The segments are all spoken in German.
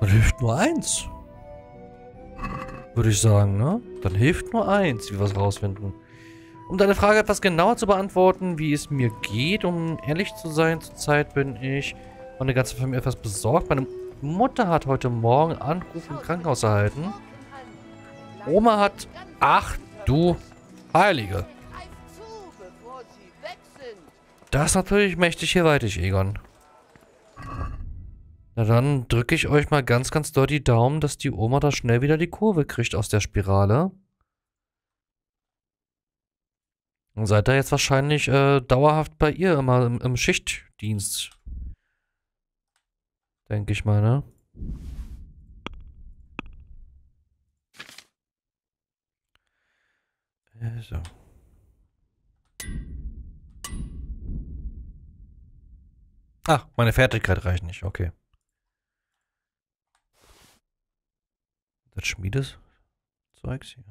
Dann hilft nur eins. Würde ich sagen, ne? Dann hilft nur eins, wie wir es rausfinden. Um deine Frage etwas genauer zu beantworten, wie es mir geht, um ehrlich zu sein, zurzeit bin ich und eine ganze Familie etwas besorgt. Meine Mutter hat heute Morgen einen Anruf im Krankenhaus erhalten. Oma hat... Ach du Heilige! Das ist natürlich mächtig hierweitig, Egon. Na dann drücke ich euch mal ganz, ganz doll die Daumen, dass die Oma da schnell wieder die Kurve kriegt aus der Spirale. Und seid da jetzt wahrscheinlich dauerhaft bei ihr immer im Schichtdienst. Denke ich mal, ne? So. Ach, meine Fertigkeit reicht nicht, okay. Das Schmiedeszeugs hier.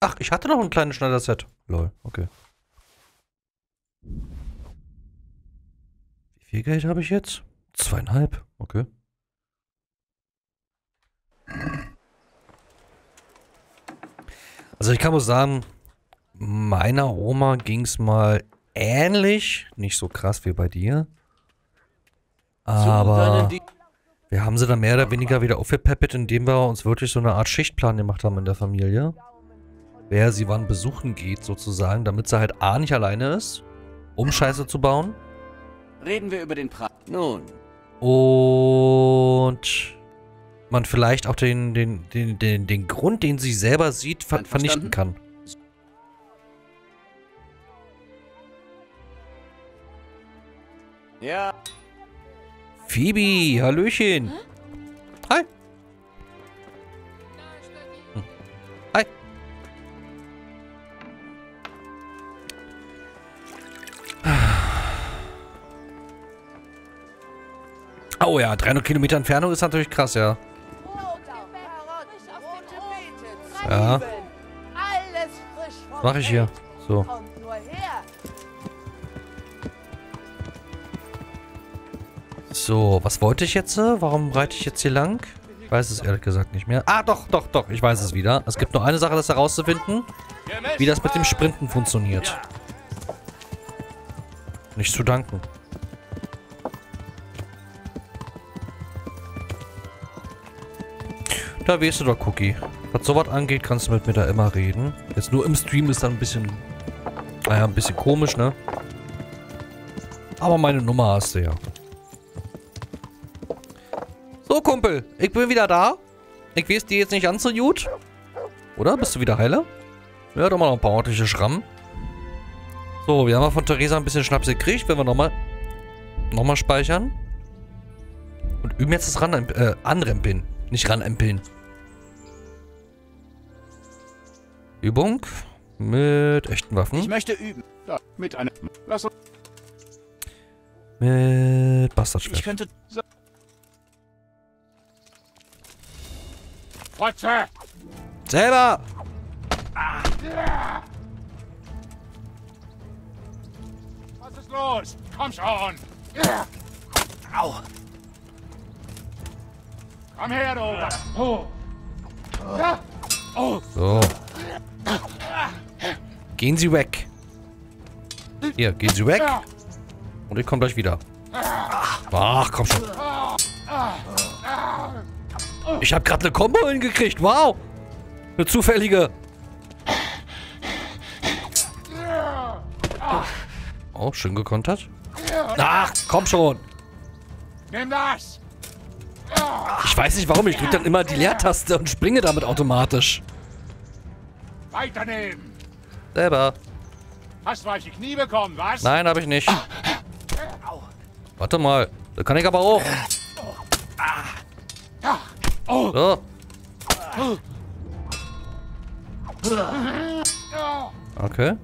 Ach, ich hatte noch ein kleines Schneiderset. Lol, okay. Wie viel Geld habe ich jetzt? 2,5, okay. Also ich kann nur sagen, meiner Oma ging es mal ähnlich. Nicht so krass wie bei dir. Aber wir haben sie dann mehr oder weniger wieder aufgepäppelt, indem wir uns wirklich so eine Art Schichtplan gemacht haben in der Familie. Wer sie wann besuchen geht, sozusagen, damit sie halt A nicht alleine ist, um Scheiße zu bauen. Reden wir über den Preis. Nun. Und man vielleicht auch den Grund, den sie selber sieht, vernichten kann. Ja. Phoebe, hallöchen. Hm? Hi. Hm. Hi. Oh ja, 300 Kilometer Entfernung ist natürlich krass, ja. Ja. Mach ich hier. So. So, was wollte ich jetzt? Warum reite ich jetzt hier lang? Ich weiß es ehrlich gesagt nicht mehr. Ah, doch. Ich weiß es wieder. Es gibt nur eine Sache, das herauszufinden, wie das mit dem Sprinten funktioniert. Nicht zu danken. Da weißt du doch, Cookie. Was sowas angeht, kannst du mit mir da immer reden. Jetzt nur im Stream ist dann ein bisschen... Naja, ein bisschen komisch, ne? Aber meine Nummer hast du ja. So, Kumpel, ich bin wieder da. Ich weiß dir jetzt nicht an so gut. Oder? Bist du wieder heiler? Ja, doch mal noch ein paar ordentliche Schrammen. So, wir haben ja von Theresa ein bisschen Schnaps gekriegt. Wenn wir nochmal speichern. Und üben jetzt das Anrempeln. Nicht ranempeln. Übung mit echten Waffen. Ich möchte üben. Ja, mit einer. Lass uns. Mit Bastardschwert. Ich könnte. Fotze! Selber! Was ist los? Komm schon! Au! Komm her, du! Oh. Oh. So. Gehen Sie weg. Hier, gehen Sie weg. Und ich komme gleich wieder. Ach, komm schon. Ich habe gerade eine Combo hingekriegt. Wow. Eine zufällige. Oh, schön gekontert. Ach, komm schon. Nimm das. Ich weiß nicht warum, ich drücke dann immer die Leertaste und springe damit automatisch. Weiternehmen. Selber. Hast du weiche Knie bekommen, was? Nein, habe ich nicht. Warte mal. Da kann ich aber auch. So. Okay.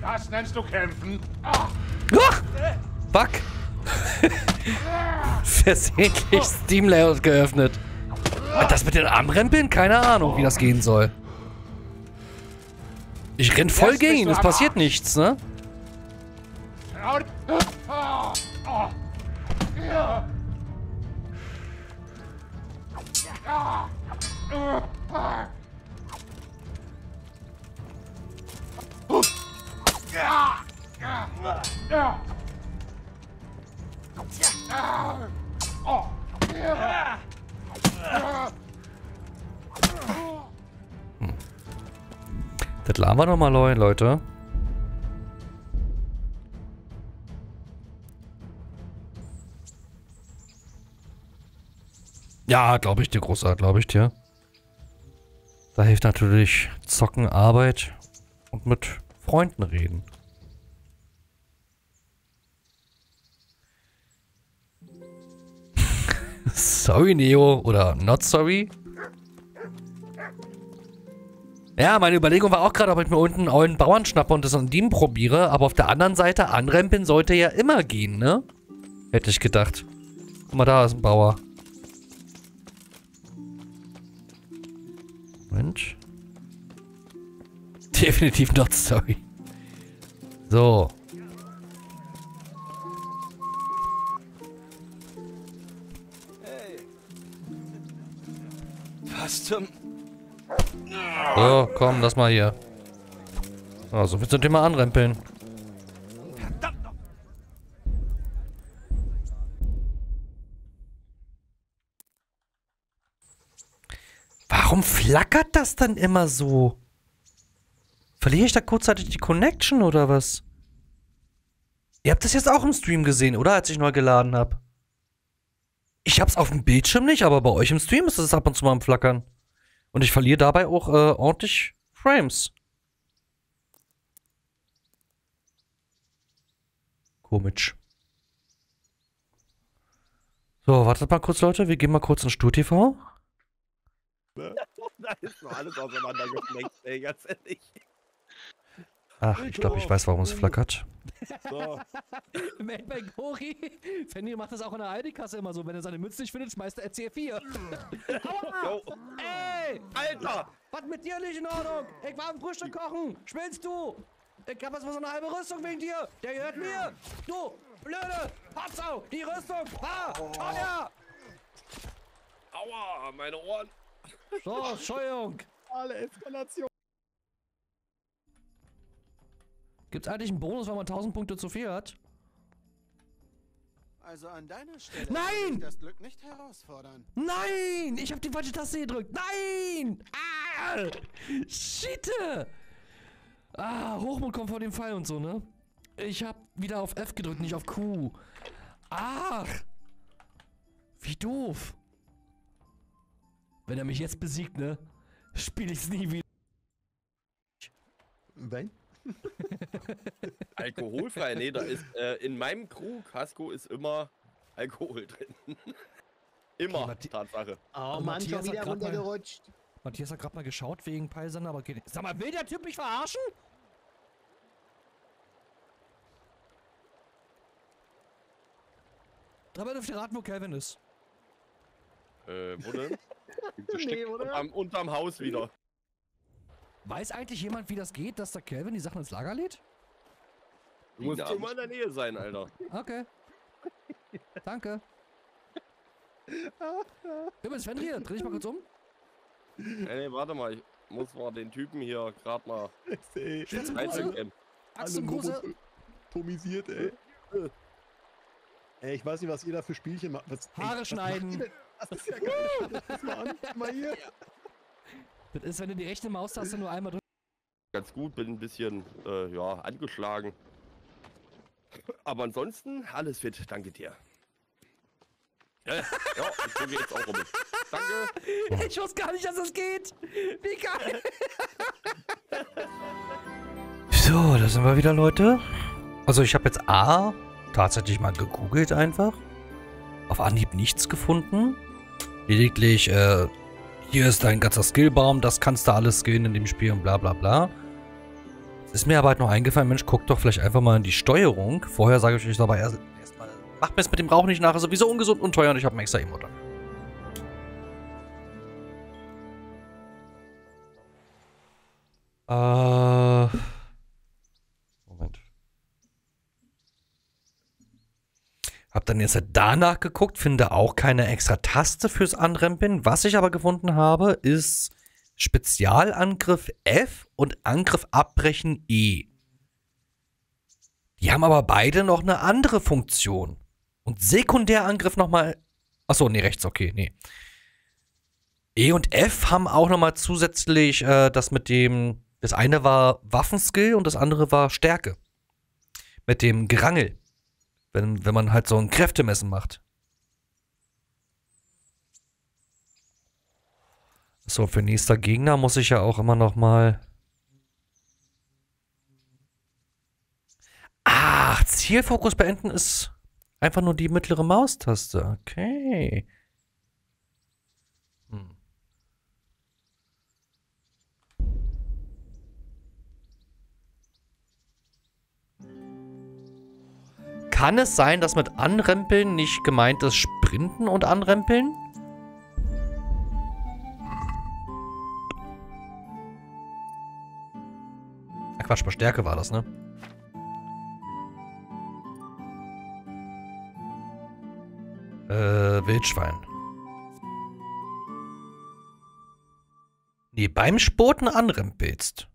Das nennst du kämpfen? Ach! Fuck! Versehentlich Steam Layout geöffnet. Das mit den Armrempeln? Keine Ahnung, wie das gehen soll. Ich renn voll gegen ihn, es passiert nichts, ne? Das labern wir nochmal, Leute. Ja, glaube ich dir, Großart, glaube ich dir. Da hilft natürlich Zocken, Arbeit und mit Freunden reden. Sorry, Neo, oder not sorry. Ja, meine Überlegung war auch gerade, ob ich mir unten einen ollen Bauern schnappe und das an ihm probiere. Aber auf der anderen Seite, anrempeln sollte ja immer gehen, ne? Hätte ich gedacht. Guck mal, da ist ein Bauer. Mensch. Definitiv not sorry. So. Was zum... So, komm, lass mal hier. So, so viel zum Thema anrempeln. Warum flackert das dann immer so? Verliere ich da kurzzeitig die Connection oder was? Ihr habt das jetzt auch im Stream gesehen, oder? Als ich neu geladen habe. Ich hab's auf dem Bildschirm nicht, aber bei euch im Stream ist es ab und zu mal am Flackern. Und ich verliere dabei auch ordentlich Frames. Komisch. So, wartet mal kurz, Leute. Wir gehen mal kurz in StuTV. Da ist noch alles auseinandergefleckt, ey, ganz ehrlich. Ach, ich glaube, ich weiß, warum es flackert. So. Mailbag Hori. Fenrir macht das auch in der Aldi-Kasse immer so. Wenn er seine Mütze nicht findet, schmeißt er C4. Aua! Ey! Alter! Was mit dir nicht in Ordnung? Ich war am Frühstück kochen. Spinnst du? Ich hab jetzt mal so eine halbe Rüstung wegen dir. Der gehört mir. Du, blöde Patzau, die Rüstung. Ha! Tonja! Aua, meine Ohren. So, Scheuung. Alle Eskalation. Gibt's eigentlich einen Bonus, wenn man 1000 Punkte zu viel hat? Also an deiner Stelle. Nein! Das Glück nicht herausfordern. Nein! Ich habe die falsche Taste gedrückt. Nein! Ah! Shit! Ah, Hochmut kommt vor dem Fall und so, ne? Ich habe wieder auf F gedrückt, nicht auf Q. Ach! Wie doof. Wenn er mich jetzt besiegt, ne? Spiele ich's nie wieder. Nein? Alkoholfrei, nee, da ist in meinem Krug Hasko ist immer Alkohol drin. Immer, okay, Tatsache. Oh, Mann, schon wieder runtergerutscht. Matthias hat gerade mal geschaut wegen Peilsender, aber geht nicht. Sag mal, will der Typ mich verarschen? Dabei dürft ihr raten, wo Calvin ist. Wo denn? Nee, oder? Unterm Haus wieder. Weiß eigentlich jemand, wie das geht, dass der Calvin die Sachen ins Lager lädt? Du musst immer in der Nähe sein, Alter. Okay. Danke. Übrigens, Fenrir, dreh dich mal kurz um. Nee, warte mal. Ich muss mal den Typen hier gerade mal... Axtengruße. Atomisiert, ey. Ey, ich weiß nicht, was ihr da für Spielchen macht. Haare schneiden. Das ist ja geil. Das mal an. Mal hier. Das ist, wenn du die rechte Maustaste nur einmal drückst. Ganz gut, bin ein bisschen, ja, angeschlagen. Aber ansonsten, alles fit, danke dir. Ja, ich bin jetzt auch rum. Danke. Ich wusste gar nicht, dass das geht. Wie geil. So, da sind wir wieder, Leute. Also ich habe jetzt A tatsächlich mal gegoogelt einfach. Auf Anhieb nichts gefunden. Lediglich, hier ist dein ganzer Skillbaum, das kannst du alles skillen in dem Spiel und bla bla bla. Es ist mir aber halt noch eingefallen, Mensch, guck doch vielleicht einfach mal in die Steuerung. Vorher sage ich euch aber erstmal, macht mir es mit dem Rauch nicht nach, ist sowieso ungesund und teuer und ich habe einen extra Emote. habe dann jetzt danach geguckt, finde auch keine extra Taste fürs Anrempeln. Was ich aber gefunden habe, ist Spezialangriff F und Angriff abbrechen E. Die haben aber beide noch eine andere Funktion. Und Sekundärangriff nochmal... Achso, nee, rechts, okay, nee. E und F haben auch nochmal zusätzlich das mit dem... Das eine war Waffenskill und das andere war Stärke. Mit dem Gerangel. Wenn man halt so ein Kräftemessen macht. So, für nächster Gegner muss ich ja auch immer nochmal... Ach, Zielfokus beenden ist einfach nur die mittlere Maustaste. Okay. Kann es sein, dass mit Anrempeln nicht gemeint ist Sprinten und Anrempeln? Ach Quatsch, bei Stärke war das, ne? Wildschwein. Nee, beim Spoten anrempelst.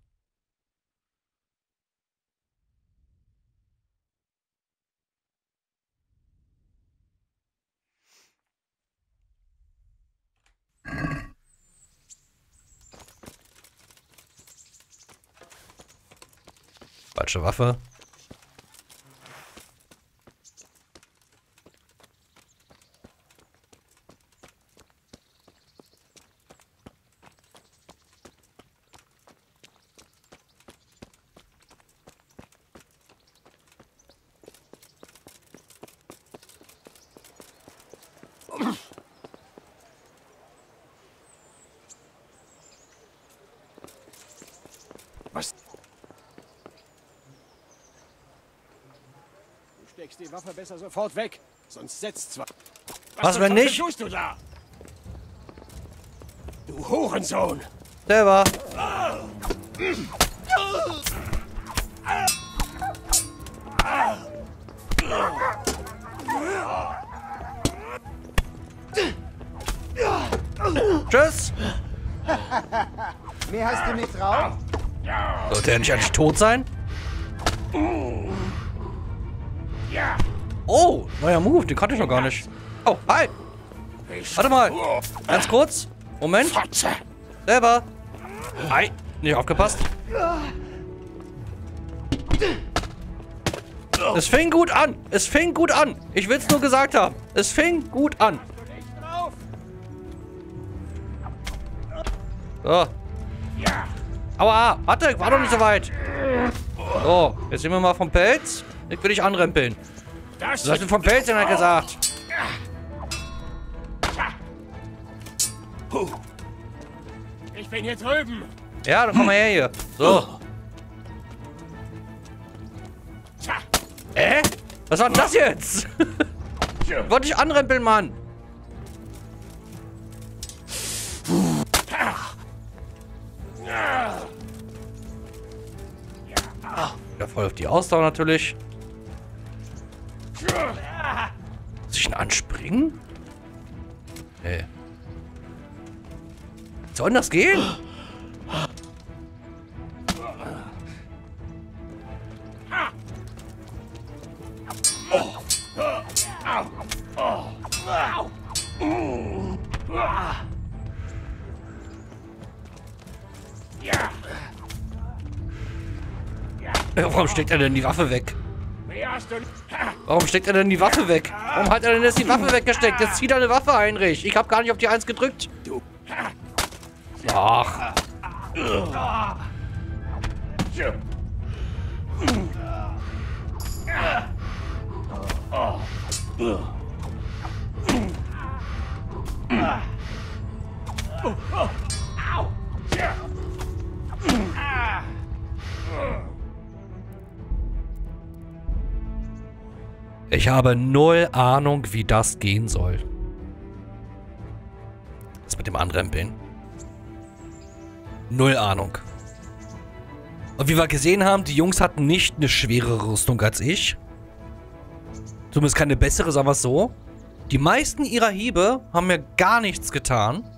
Falsche Waffe. Die Waffe besser sofort weg, sonst setzt zwar. Was wenn nicht? Was tust du da? Du Hurensohn! Selber! Tschüss! Mir hast du nicht drauf? Sollte er nicht eigentlich tot sein? Oh, neuer Move, den kannte ich noch gar nicht. Oh, hi! Warte mal! Ganz kurz! Moment! Selber! Hi! Nicht aufgepasst! Es fing gut an! Es fing gut an! Ich will's nur gesagt haben! Es fing gut an! So. Aua! Warte, war doch nicht so weit! So, jetzt nehmen wir mal vom Pelz. Ich will dich anrempeln. Das hast du vom Pelzchen halt gesagt. Ich bin hier drüben. Ja, dann komm mal her hier. So. Was war denn das jetzt? Ich wollte dich anrempeln, Mann. Ja, voll auf die Ausdauer natürlich. Muss ich ihn anspringen? Nee. Soll denn das gehen? Warum steckt er denn die Waffe weg? Warum steckt er denn die Waffe weg? Warum hat er denn jetzt die Waffe weggesteckt? Jetzt zieht er eine Waffe, Heinrich. Ich habe gar nicht auf die 1 gedrückt. Ach. Ich habe null Ahnung, wie das gehen soll. Das mit dem Anrempeln. Null Ahnung. Und wie wir gesehen haben, die Jungs hatten nicht eine schwere Rüstung als ich. Zumindest keine bessere, sagen wir es so. Die meisten ihrer Hiebe haben mir gar nichts getan.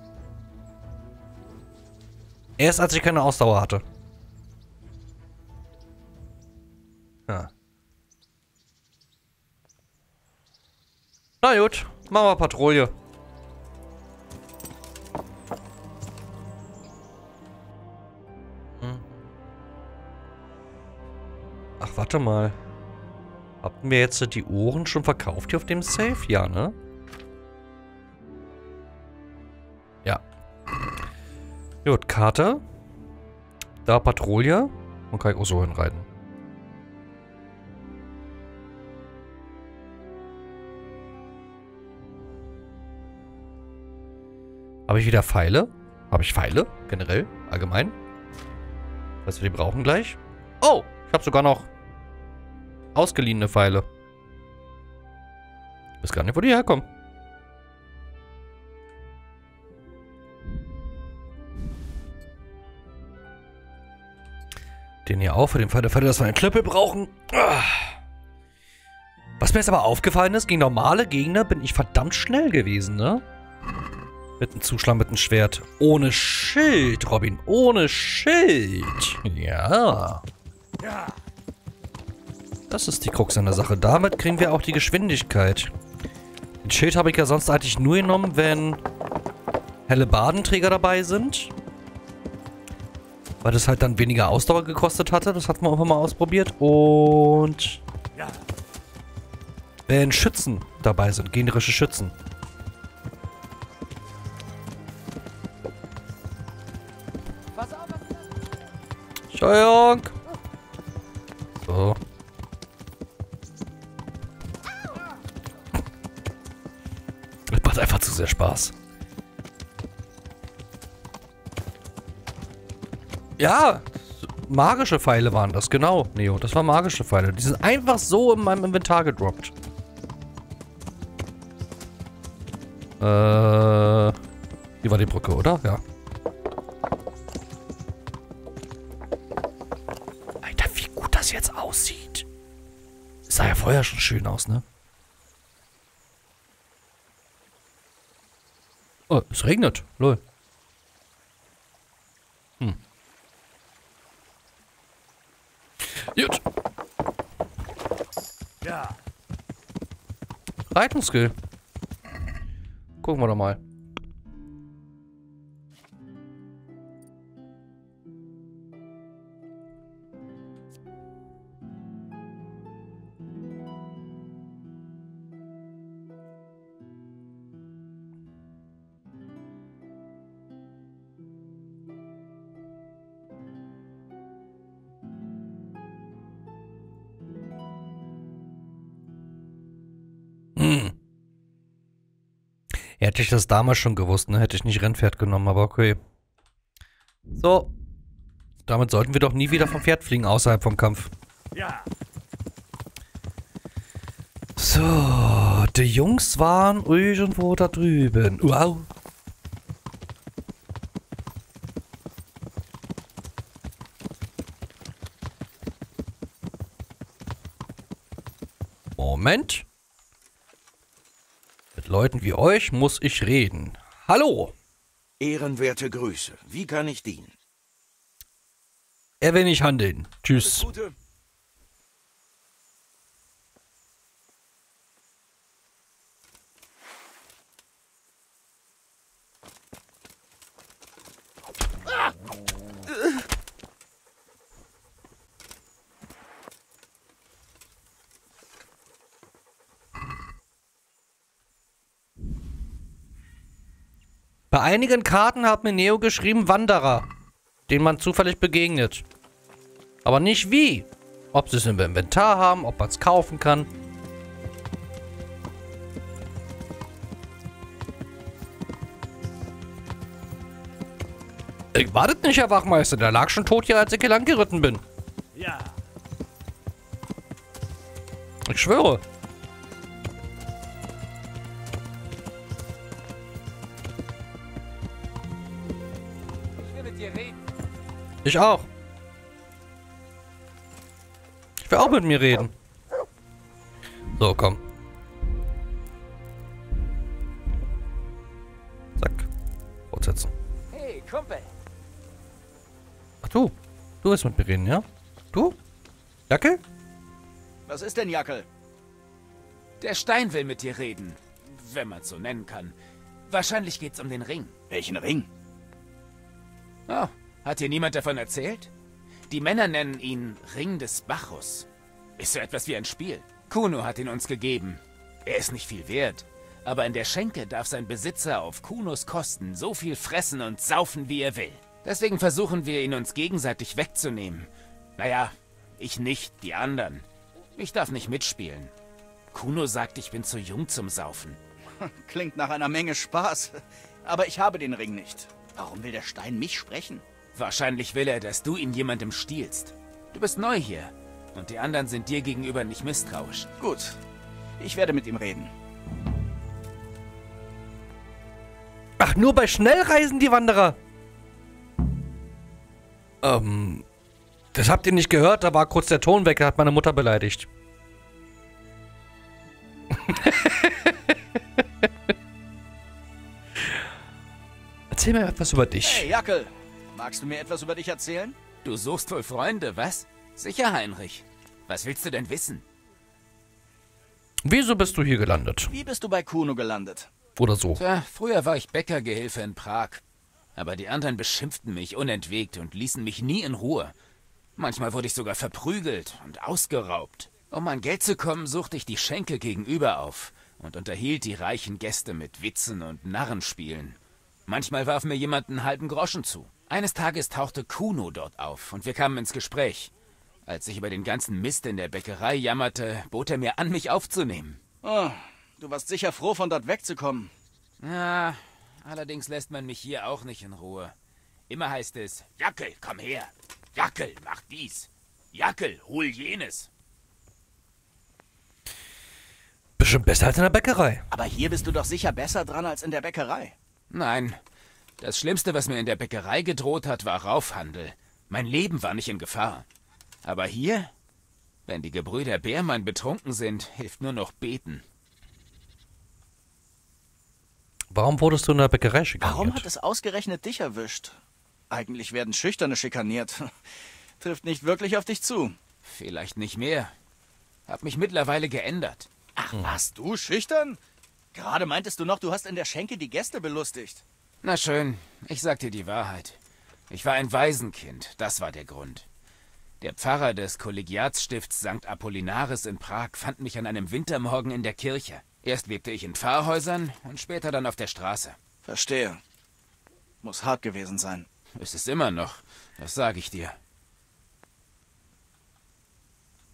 Erst als ich keine Ausdauer hatte. Ja. Na gut, machen wir Patrouille. Hm. Ach, warte mal. Hatten wir jetzt die Uhren schon verkauft hier auf dem Safe? Ja, ne? Ja. Gut, Karte. Da Patrouille. Und kann ich auch so hinreiten. Habe ich wieder Pfeile? Habe ich Pfeile? Generell? Allgemein? Dass wir die brauchen gleich. Oh! Ich habe sogar noch ausgeliehene Pfeile. Ich weiß gar nicht, wo die herkommen. Den hier auch, für den Fall der Fälle, dass wir einen Klöppel brauchen. Was mir jetzt aber aufgefallen ist, gegen normale Gegner bin ich verdammt schnell gewesen, ne? Mit einem Zuschlag, mit einem Schwert. Ohne Schild, Robin. Ohne Schild. Ja. Das ist die Krux an der Sache. Damit kriegen wir auch die Geschwindigkeit. Den Schild habe ich ja sonst eigentlich nur genommen, wenn Hellebardenträger dabei sind. Weil das halt dann weniger Ausdauer gekostet hatte. Das hatten wir einfach mal ausprobiert. Und wenn Schützen dabei sind, gegnerische Schützen. Steuerung! So. Das macht einfach zu sehr Spaß. Ja, magische Pfeile waren das, genau, Neo. Das waren magische Pfeile. Die sind einfach so in meinem Inventar gedroppt. Hier war die Brücke, oder? Ja. Jetzt aussieht. Es sah ja vorher schon schön aus, ne? Oh, es regnet. Lol. Hm. Gut. Ja. Reitungsskill. Gucken wir doch mal. Hätte ich das damals schon gewusst, ne? Hätte ich nicht Rennpferd genommen, aber okay. So. Damit sollten wir doch nie wieder vom Pferd fliegen, außerhalb vom Kampf. Ja. So. Die Jungs waren irgendwo da drüben. Wow. Moment. Leuten wie euch muss ich reden. Hallo! Ehrenwerte Grüße. Wie kann ich dienen? Er will nicht handeln. Tschüss. Bei einigen Karten hat mir Neo geschrieben, Wanderer, den man zufällig begegnet. Aber nicht wie. Ob sie es im Inventar haben, ob man es kaufen kann. Ich war das nicht, Herr Wachmeister. Der lag schon tot hier, als ich hier lang geritten bin. Ja. Ich schwöre. Ich auch. Ich will auch mit mir reden. So, komm. fortsetzen. Hey, Kumpel. Ach du. Du willst mit mir reden, ja? Du? Jackel? Was ist denn, Jackel? Der Stein will mit dir reden. Wenn man es so nennen kann. Wahrscheinlich geht's um den Ring. Welchen Ring? Oh, hat dir niemand davon erzählt? Die Männer nennen ihn Ring des Bacchus. Ist so etwas wie ein Spiel. Kuno hat ihn uns gegeben. Er ist nicht viel wert. Aber in der Schenke darf sein Besitzer auf Kunos Kosten so viel fressen und saufen, wie er will. Deswegen versuchen wir, ihn uns gegenseitig wegzunehmen. Naja, ich nicht, die anderen. Ich darf nicht mitspielen. Kuno sagt, ich bin zu jung zum Saufen. Klingt nach einer Menge Spaß. Aber ich habe den Ring nicht. Warum will der Stein mich sprechen? Wahrscheinlich will er, dass du ihn jemandem stiehlst. Du bist neu hier. Und die anderen sind dir gegenüber nicht misstrauisch. Gut. Ich werde mit ihm reden. Ach, nur bei Schnellreisen, die Wanderer. Das habt ihr nicht gehört, da war kurz der Ton weg, da hat meine Mutter beleidigt. Erzähl mir etwas über dich. Hey, Jackel. Magst du mir etwas über dich erzählen? Du suchst wohl Freunde, was? Sicher, Heinrich. Was willst du denn wissen? Wieso bist du hier gelandet? Wie bist du bei Kuno gelandet? Oder so. Tja, früher war ich Bäckergehilfe in Prag. Aber die anderen beschimpften mich unentwegt und ließen mich nie in Ruhe. Manchmal wurde ich sogar verprügelt und ausgeraubt. Um an Geld zu kommen, suchte ich die Schenke gegenüber auf und unterhielt die reichen Gäste mit Witzen und Narrenspielen. Manchmal warf mir jemand einen halben Groschen zu. Eines Tages tauchte Kuno dort auf und wir kamen ins Gespräch. Als ich über den ganzen Mist in der Bäckerei jammerte, bot er mir an, mich aufzunehmen. Oh, du warst sicher froh, von dort wegzukommen. Ja, allerdings lässt man mich hier auch nicht in Ruhe. Immer heißt es, Jackel, komm her. Jackel, mach dies. Jackel, hol jenes. Bestimmt besser als in der Bäckerei. Aber hier bist du doch sicher besser dran als in der Bäckerei. Nein. Das Schlimmste, was mir in der Bäckerei gedroht hat, war Raufhandel. Mein Leben war nicht in Gefahr. Aber hier, wenn die Gebrüder Bärmann betrunken sind, hilft nur noch beten. Warum wurdest du in der Bäckerei schikaniert? Warum hat es ausgerechnet dich erwischt? Eigentlich werden Schüchterne schikaniert. Trifft nicht wirklich auf dich zu. Vielleicht nicht mehr. Hab mich mittlerweile geändert. Ach, warst du schüchtern? Gerade meintest du noch, du hast in der Schenke die Gäste belustigt. Na schön, ich sag dir die Wahrheit. Ich war ein Waisenkind, das war der Grund. Der Pfarrer des Kollegiatsstifts St. Apollinaris in Prag fand mich an einem Wintermorgen in der Kirche. Erst lebte ich in Pfarrhäusern und später dann auf der Straße. Verstehe. Muss hart gewesen sein. Ist es immer noch, das sage ich dir.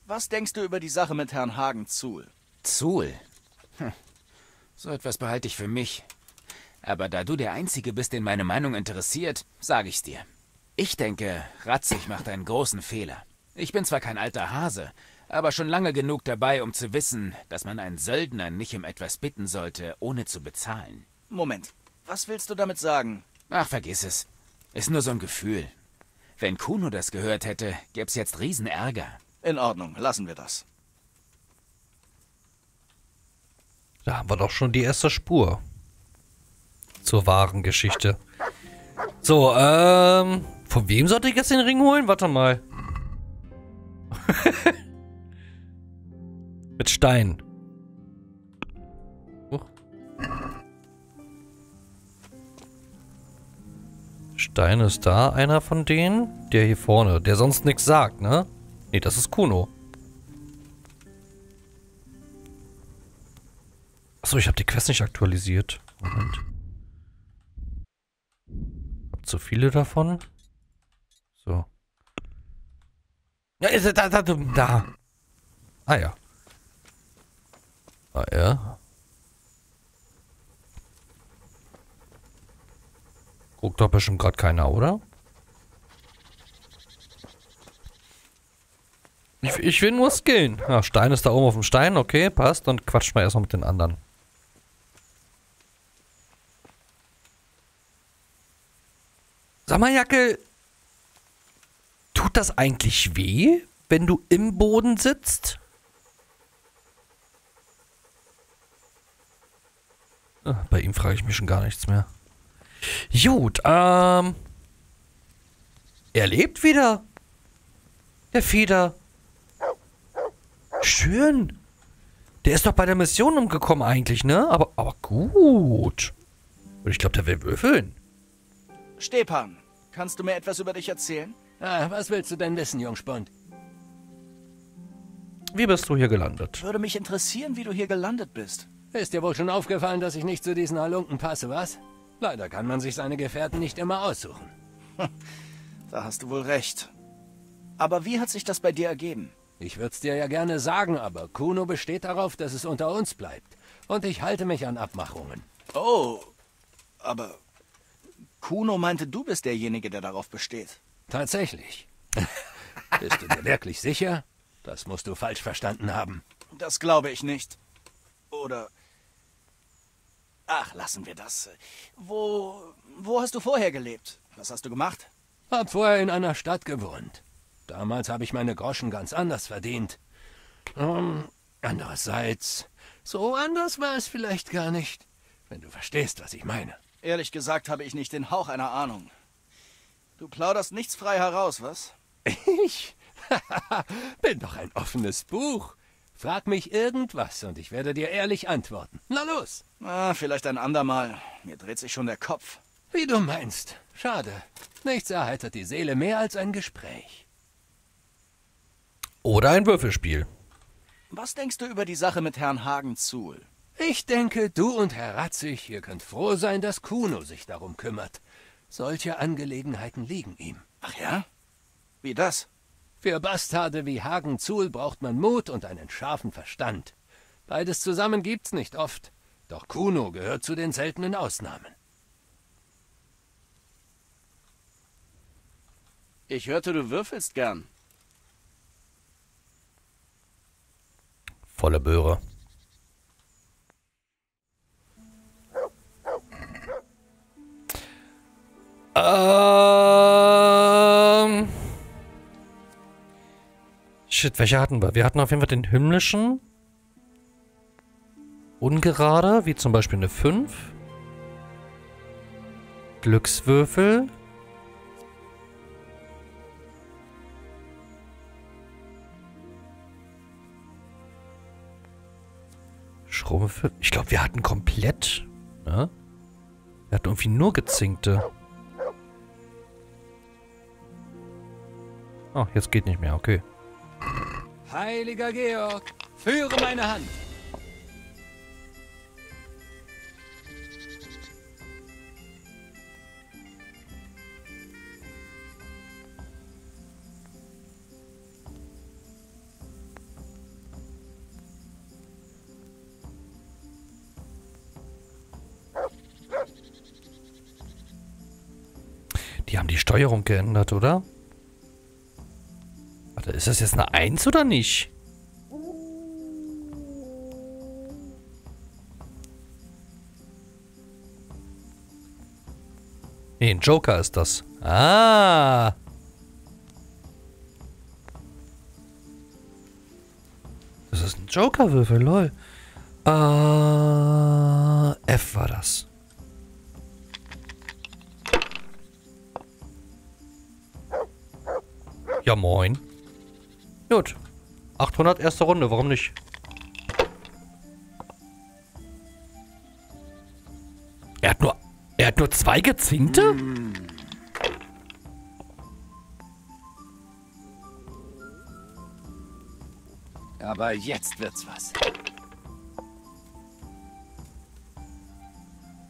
Was denkst du über die Sache mit Herrn Hagen Zuhl? Zuhl? Hm. So etwas behalte ich für mich. Aber da du der Einzige bist, den meine Meinung interessiert, sage ich's dir. Ich denke, Ratzig macht einen großen Fehler. Ich bin zwar kein alter Hase, aber schon lange genug dabei, um zu wissen, dass man einen Söldner nicht um etwas bitten sollte, ohne zu bezahlen. Moment, was willst du damit sagen? Ach, vergiss es. Ist nur so ein Gefühl. Wenn Kuno das gehört hätte, gäb's jetzt Riesenärger. In Ordnung, lassen wir das. Da haben wir doch schon die erste Spur zur wahren Geschichte. So, von wem sollte ich jetzt den Ring holen? Warte mal. Mit Stein. Oh. Stein ist da, einer von denen. Der hier vorne, der sonst nichts sagt, ne? Ne, das ist Kuno. Achso, ich habe die Quest nicht aktualisiert. Moment. Hab zu viele davon. So. Ja, ist er da. Ah ja. Ah ja. Guckt doch bestimmt gerade keiner, oder? Ich will nur skillen. Ah, Stein ist da oben auf dem Stein. Okay, passt. Dann quatscht mal erstmal mit den anderen. Sag mal, Jackel, tut das eigentlich weh, wenn du im Boden sitzt? Bei ihm frage ich mich schon gar nichts mehr. Gut, er lebt wieder. Der Feder. Schön. Der ist doch bei der Mission umgekommen eigentlich, ne? Aber gut. Und ich glaube, der will würfeln. Stepan, kannst du mir etwas über dich erzählen? Ah, was willst du denn wissen, Jungspund? Wie bist du hier gelandet? Würde mich interessieren, wie du hier gelandet bist. Ist dir wohl schon aufgefallen, dass ich nicht zu diesen Halunken passe, was? Leider kann man sich seine Gefährten nicht immer aussuchen. Da hast du wohl recht. Aber wie hat sich das bei dir ergeben? Ich würde es dir ja gerne sagen, aber Kuno besteht darauf, dass es unter uns bleibt. Und ich halte mich an Abmachungen. Oh, aber Kuno meinte, du bist derjenige, der darauf besteht. Tatsächlich. Bist du dir wirklich sicher? Das musst du falsch verstanden haben. Das glaube ich nicht. Oder... Ach, lassen wir das. Wo hast du vorher gelebt? Was hast du gemacht? Hab vorher in einer Stadt gewohnt. Damals habe ich meine Groschen ganz anders verdient. Andererseits, so anders war es vielleicht gar nicht, wenn du verstehst, was ich meine. Ehrlich gesagt habe ich nicht den Hauch einer Ahnung. Du plauderst nichts frei heraus, was? Ich? Bin doch ein offenes Buch. Frag mich irgendwas und ich werde dir ehrlich antworten. Na los! Ah, vielleicht ein andermal. Mir dreht sich schon der Kopf. Wie du meinst. Schade. Nichts erheitert die Seele mehr als ein Gespräch. Oder ein Würfelspiel. Was denkst du über die Sache mit Herrn Hagen-Zuhl? Ich denke, du und Herr Ratzig, ihr könnt froh sein, dass Kuno sich darum kümmert. Solche Angelegenheiten liegen ihm. Ach ja? Wie das? Für Bastarde wie Hagen-Zuhl braucht man Mut und einen scharfen Verstand. Beides zusammen gibt's nicht oft. Doch Kuno gehört zu den seltenen Ausnahmen. Ich hörte, du würfelst gern. Volle Böhre. Shit, welche hatten wir? Wir hatten auf jeden Fall den himmlischen. Ungerade, wie zum Beispiel eine 5. Glückswürfel. Schrumpfe. Ich glaube, wir hatten komplett. Ne? Wir hatten irgendwie nur gezinkte. Oh, jetzt geht nicht mehr, okay. Heiliger Georg, führe meine Hand. Die haben die Steuerung geändert, oder? Warte, ist das jetzt eine 1 oder nicht? Nee, ein Joker ist das. Ah! Das ist ein Joker-Würfel, lol. F war das. Ja, moin. Gut. 800, erste Runde, warum nicht? Er hat nur 2 gezinkte? Mm. Aber jetzt wird's was.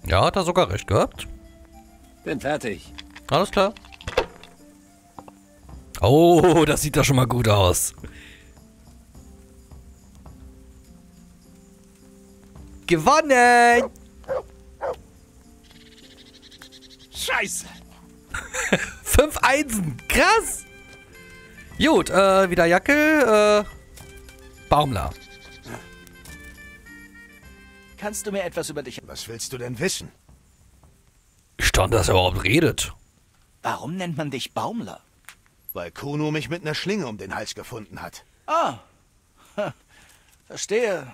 Ja, hat er sogar recht gehabt. Bin fertig. Alles klar. Oh, das sieht doch schon mal gut aus. Gewonnen! Scheiße! 5 Einsen, krass! Gut, wieder Jacke, Baumler. Kannst du mir etwas über dich... Was willst du denn wissen? Stand, dass er überhaupt redet. Warum nennt man dich Baumler? Weil Kuno mich mit einer Schlinge um den Hals gefunden hat. Ah, verstehe.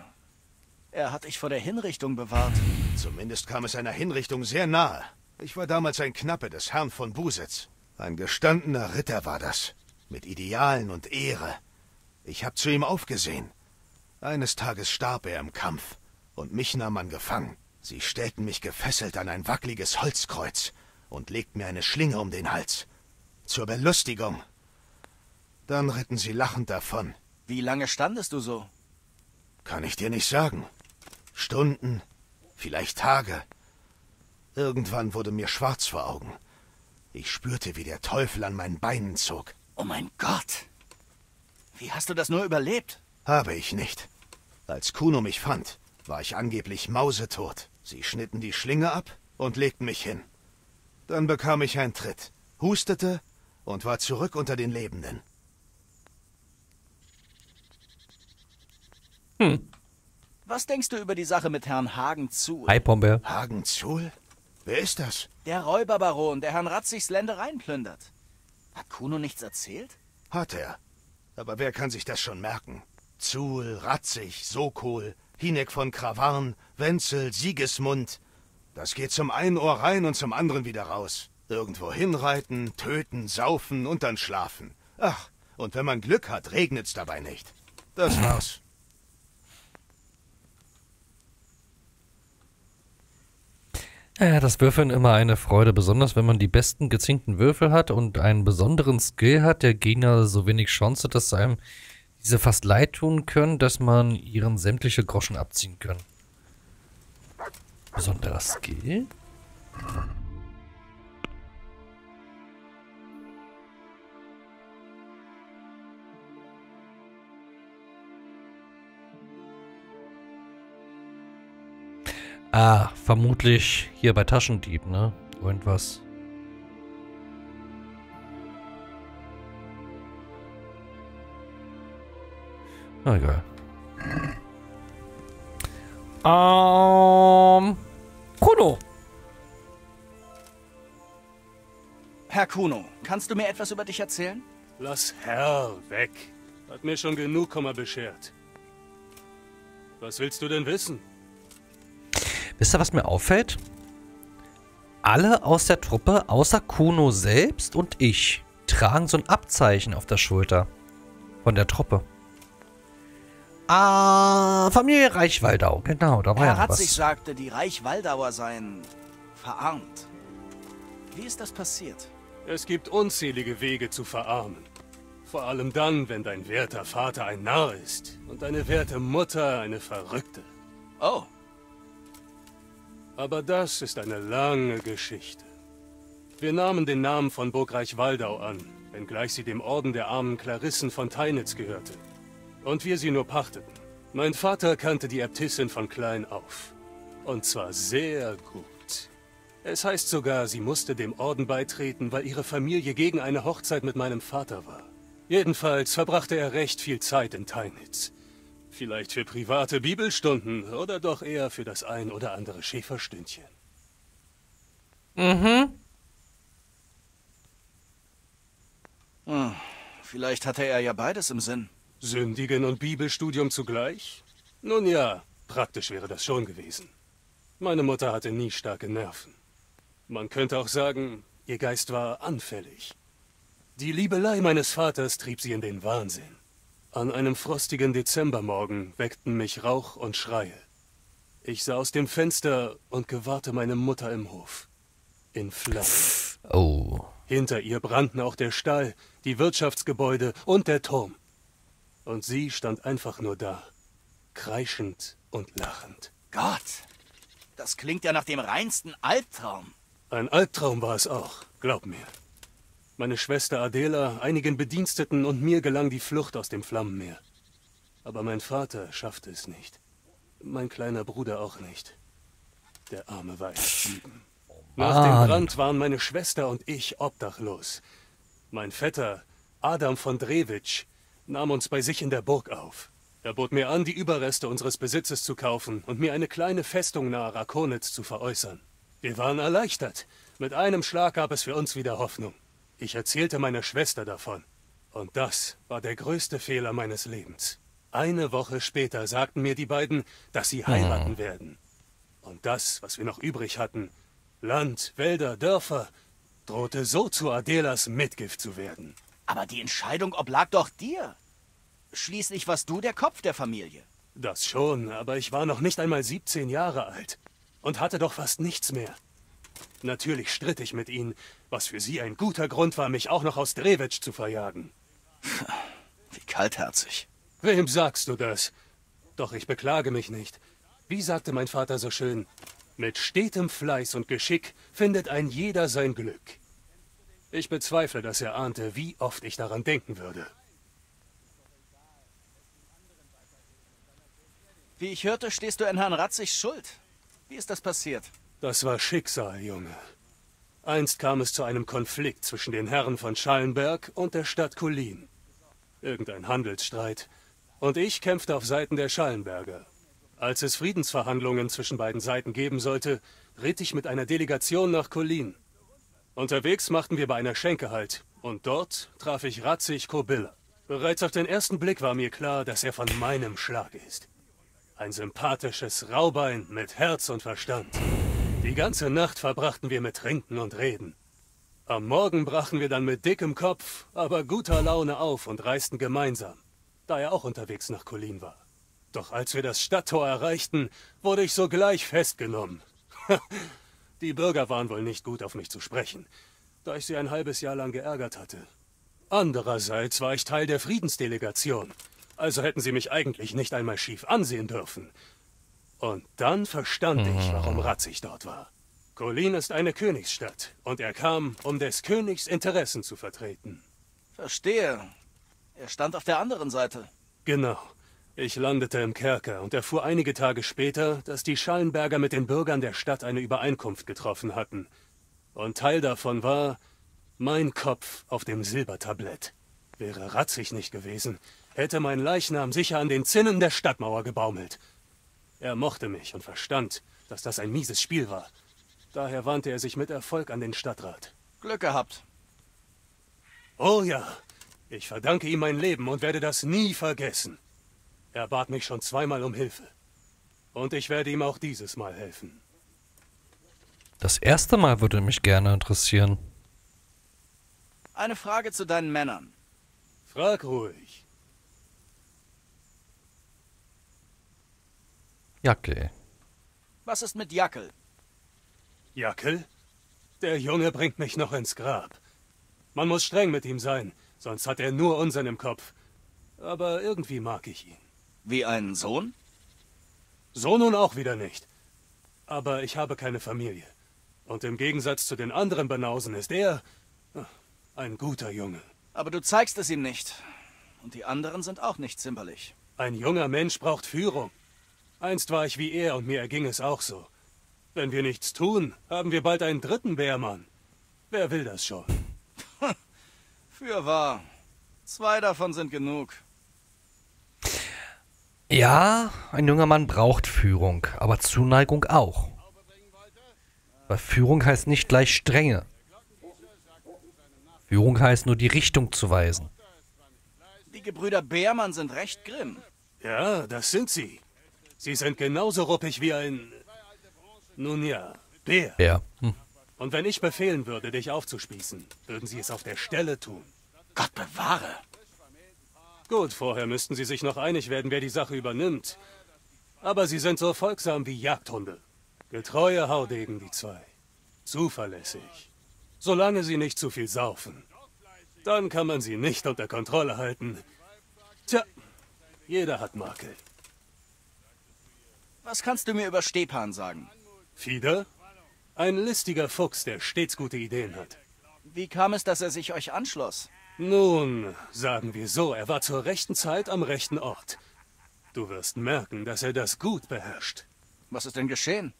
Er hat dich vor der Hinrichtung bewahrt. Zumindest kam es einer Hinrichtung sehr nahe. Ich war damals ein Knappe des Herrn von Busitz. Ein gestandener Ritter war das, mit Idealen und Ehre. Ich habe zu ihm aufgesehen. Eines Tages starb er im Kampf und mich nahm man gefangen. Sie stellten mich gefesselt an ein wackeliges Holzkreuz und legten mir eine Schlinge um den Hals. Zur Belustigung. Dann ritten sie lachend davon. Wie lange standest du so? Kann ich dir nicht sagen. Stunden, vielleicht Tage. Irgendwann wurde mir schwarz vor Augen. Ich spürte, wie der Teufel an meinen Beinen zog. Oh mein Gott! Wie hast du das nur überlebt? Habe ich nicht. Als Kuno mich fand, war ich angeblich mausetot. Sie schnitten die Schlinge ab und legten mich hin. Dann bekam ich einen Tritt, hustete und war zurück unter den Lebenden. Hm. Was denkst du über die Sache mit Herrn Hagenzuhl? Hi, Pombe. Hagenzuhl? Wer ist das? Der Räuberbaron, der Herrn Ratzigs Ländereien plündert. Hat Kuno nichts erzählt? Hat er. Aber wer kann sich das schon merken? Zuhl, Ratzig, Sokol, Hinek von Kravarn, Wenzel, Sigismund. Das geht zum einen Ohr rein und zum anderen wieder raus. Irgendwo hinreiten, töten, saufen und dann schlafen. Ach, und wenn man Glück hat, regnet's dabei nicht. Das war's. Ja, das Würfeln immer eine Freude, besonders wenn man die besten gezinkten Würfel hat und einen besonderen Skill hat, der Gegner so wenig Chance, dass einem diese fast leid tun können, dass man ihren sämtliche Groschen abziehen können. Besonderer Skill? Ah, vermutlich hier bei Taschendieb, ne? Irgendwas. Na egal. Kuno! Herr Kuno, kannst du mir etwas über dich erzählen? Lass Herr weg. Hat mir schon genug Kummer beschert. Was willst du denn wissen? Wisst ihr, was mir auffällt? Alle aus der Truppe, außer Kuno selbst und ich, tragen so ein Abzeichen auf der Schulter. Von der Truppe. Ah, Familie Reichwaldau. Genau, da war ja was. Herr Ratzig sagte, die Reichwaldauer seien verarmt. Wie ist das passiert? Es gibt unzählige Wege zu verarmen. Vor allem dann, wenn dein werter Vater ein Narr ist und deine werte Mutter eine Verrückte. Oh. Aber das ist eine lange Geschichte. Wir nahmen den Namen von Burg Reichwaldau an, wenngleich sie dem Orden der armen Klarissen von Teinitz gehörte. Und wir sie nur pachteten. Mein Vater kannte die Äbtissin von klein auf. Und zwar sehr gut. Es heißt sogar, sie musste dem Orden beitreten, weil ihre Familie gegen eine Hochzeit mit meinem Vater war. Jedenfalls verbrachte er recht viel Zeit in Teinitz. Vielleicht für private Bibelstunden oder doch eher für das ein oder andere Schäferstündchen. Mhm. Hm, vielleicht hatte er ja beides im Sinn. Sündigen und Bibelstudium zugleich? Nun ja, praktisch wäre das schon gewesen. Meine Mutter hatte nie starke Nerven. Man könnte auch sagen, ihr Geist war anfällig. Die Liebelei meines Vaters trieb sie in den Wahnsinn. An einem frostigen Dezembermorgen weckten mich Rauch und Schreie. Ich sah aus dem Fenster und gewahrte meine Mutter im Hof. In Flammen. Oh. Hinter ihr brannten auch der Stall, die Wirtschaftsgebäude und der Turm. Und sie stand einfach nur da, kreischend und lachend. Gott, das klingt ja nach dem reinsten Albtraum. Ein Albtraum war es auch, glaub mir. Meine Schwester Adela, einigen Bediensteten und mir gelang die Flucht aus dem Flammenmeer. Aber mein Vater schaffte es nicht. Mein kleiner Bruder auch nicht. Der Arme war erstiegen. Nach dem Brand waren meine Schwester und ich obdachlos. Mein Vetter, Adam von Drewitsch, nahm uns bei sich in der Burg auf. Er bot mir an, die Überreste unseres Besitzes zu kaufen und mir eine kleine Festung nahe Rakonitz zu veräußern. Wir waren erleichtert. Mit einem Schlag gab es für uns wieder Hoffnung. Ich erzählte meiner Schwester davon. Und das war der größte Fehler meines Lebens. Eine Woche später sagten mir die beiden, dass sie heiraten werden. Und das, was wir noch übrig hatten, Land, Wälder, Dörfer drohte so zu Adelas Mitgift zu werden. Aber die Entscheidung oblag doch dir. Schließlich warst du der Kopf der Familie. Das schon, aber ich war noch nicht einmal 17 Jahre alt und hatte doch fast nichts mehr. Natürlich stritt ich mit ihnen, was für sie ein guter Grund war, mich auch noch aus Drewitsch zu verjagen. Wie kaltherzig. Wem sagst du das? Doch ich beklage mich nicht. Wie sagte mein Vater so schön, mit stetem Fleiß und Geschick findet ein jeder sein Glück. Ich bezweifle, dass er ahnte, wie oft ich daran denken würde. Wie ich hörte, stehst du in Herrn Ratzigs Schuld. Wie ist das passiert? Das war Schicksal, Junge. Einst kam es zu einem Konflikt zwischen den Herren von Schallenberg und der Stadt Kulin. Irgendein Handelsstreit. Und ich kämpfte auf Seiten der Schallenberger. Als es Friedensverhandlungen zwischen beiden Seiten geben sollte, ritt ich mit einer Delegation nach Kulin. Unterwegs machten wir bei einer Schenke halt. Und dort traf ich Ratzig Kobilla. Bereits auf den ersten Blick war mir klar, dass er von meinem Schlag ist. Ein sympathisches Raubein mit Herz und Verstand. Die ganze Nacht verbrachten wir mit Trinken und Reden. Am Morgen brachen wir dann mit dickem Kopf, aber guter Laune auf und reisten gemeinsam, da er auch unterwegs nach Kulin war. Doch als wir das Stadttor erreichten, wurde ich sogleich festgenommen. Die Bürger waren wohl nicht gut auf mich zu sprechen, da ich sie ein halbes Jahr lang geärgert hatte. Andererseits war ich Teil der Friedensdelegation. Also hätten sie mich eigentlich nicht einmal schief ansehen dürfen. Und dann verstand ich, warum Ratzig dort war. Kulin ist eine Königsstadt und er kam, um des Königs Interessen zu vertreten. Verstehe. Er stand auf der anderen Seite. Genau. Ich landete im Kerker und erfuhr einige Tage später, dass die Schallenberger mit den Bürgern der Stadt eine Übereinkunft getroffen hatten. Und Teil davon war mein Kopf auf dem Silbertablett. Wäre Ratzig nicht gewesen, hätte mein Leichnam sicher an den Zinnen der Stadtmauer gebaumelt. Er mochte mich und verstand, dass das ein mieses Spiel war. Daher wandte er sich mit Erfolg an den Stadtrat. Glück gehabt. Oh ja, ich verdanke ihm mein Leben und werde das nie vergessen. Er bat mich schon zweimal um Hilfe. Und ich werde ihm auch dieses Mal helfen. Das erste Mal würde mich gerne interessieren. Eine Frage zu deinen Männern. Frag ruhig. Jackel. Was ist mit Jackel? Jackel? Der Junge bringt mich noch ins Grab. Man muss streng mit ihm sein, sonst hat er nur unseren im Kopf. Aber irgendwie mag ich ihn. Wie einen Sohn? So nun auch wieder nicht. Aber ich habe keine Familie. Und im Gegensatz zu den anderen Banausen ist er ein guter Junge. Aber du zeigst es ihm nicht. Und die anderen sind auch nicht zimperlich. Ein junger Mensch braucht Führung. Einst war ich wie er und mir erging es auch so. Wenn wir nichts tun, haben wir bald einen dritten Bärmann. Wer will das schon? Fürwahr. Zwei davon sind genug. Ja, ein junger Mann braucht Führung, aber Zuneigung auch. Weil Führung heißt nicht gleich Strenge. Führung heißt nur, die Richtung zu weisen. Die Gebrüder Bärmann sind recht grimm. Ja, das sind sie. Sie sind genauso ruppig wie ein... nun ja, Bär. Bär. Hm. Und wenn ich befehlen würde, dich aufzuspießen, würden sie es auf der Stelle tun. Gott bewahre. Gut, vorher müssten sie sich noch einig werden, wer die Sache übernimmt. Aber sie sind so folgsam wie Jagdhunde. Getreue Haudegen, die zwei. Zuverlässig. Solange sie nicht zu viel saufen. Dann kann man sie nicht unter Kontrolle halten. Tja, jeder hat Makel. Was kannst du mir über Stepan sagen? Fieder? Ein listiger Fuchs, der stets gute Ideen hat. Wie kam es, dass er sich euch anschloss? Nun, sagen wir so, er war zur rechten Zeit am rechten Ort. Du wirst merken, dass er das gut beherrscht. Was ist denn geschehen?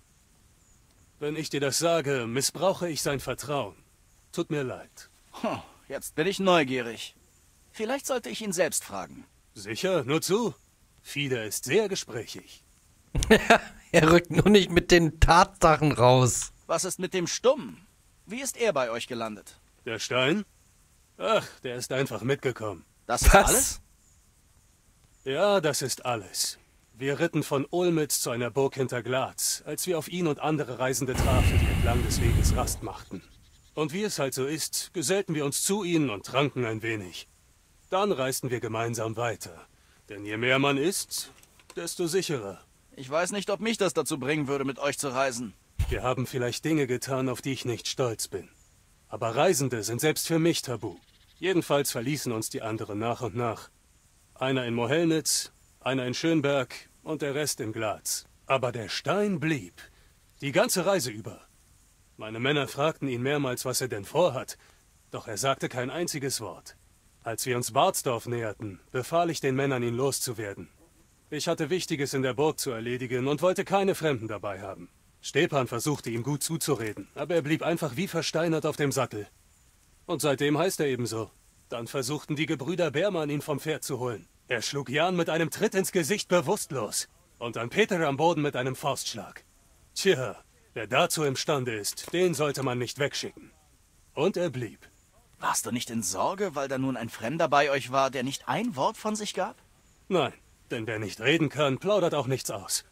Wenn ich dir das sage, missbrauche ich sein Vertrauen. Tut mir leid. Jetzt bin ich neugierig. Vielleicht sollte ich ihn selbst fragen. Sicher, nur zu. Fieder ist sehr gesprächig. Er rückt nur nicht mit den Tatsachen raus. Was ist mit dem Stumm? Wie ist er bei euch gelandet? Der Stein? Ach, der ist einfach mitgekommen. Das ist alles? Ja, das ist alles. Wir ritten von Olmütz zu einer Burg hinter Glatz, als wir auf ihn und andere Reisende trafen, die entlang des Weges Rast machten. Und wie es halt so ist, gesellten wir uns zu ihnen und tranken ein wenig. Dann reisten wir gemeinsam weiter, denn je mehr man isst, desto sicherer. Ich weiß nicht, ob mich das dazu bringen würde, mit euch zu reisen. Wir haben vielleicht Dinge getan, auf die ich nicht stolz bin. Aber Reisende sind selbst für mich tabu. Jedenfalls verließen uns die anderen nach und nach. Einer in Mohelnitz, einer in Schönberg und der Rest in Glatz. Aber der Stein blieb, die ganze Reise über. Meine Männer fragten ihn mehrmals, was er denn vorhat, doch er sagte kein einziges Wort. Als wir uns Bartsdorf näherten, befahl ich den Männern, ihn loszuwerden. Ich hatte Wichtiges in der Burg zu erledigen und wollte keine Fremden dabei haben. Stepan versuchte, ihm gut zuzureden, aber er blieb einfach wie versteinert auf dem Sattel. Und seitdem heißt er ebenso. Dann versuchten die Gebrüder Beermann, ihn vom Pferd zu holen. Er schlug Jan mit einem Tritt ins Gesicht bewusstlos und dann Peter am Boden mit einem Faustschlag. Tja, wer dazu imstande ist, den sollte man nicht wegschicken. Und er blieb. Warst du nicht in Sorge, weil da nun ein Fremder bei euch war, der nicht ein Wort von sich gab? Nein, denn wer nicht reden kann, plaudert auch nichts aus.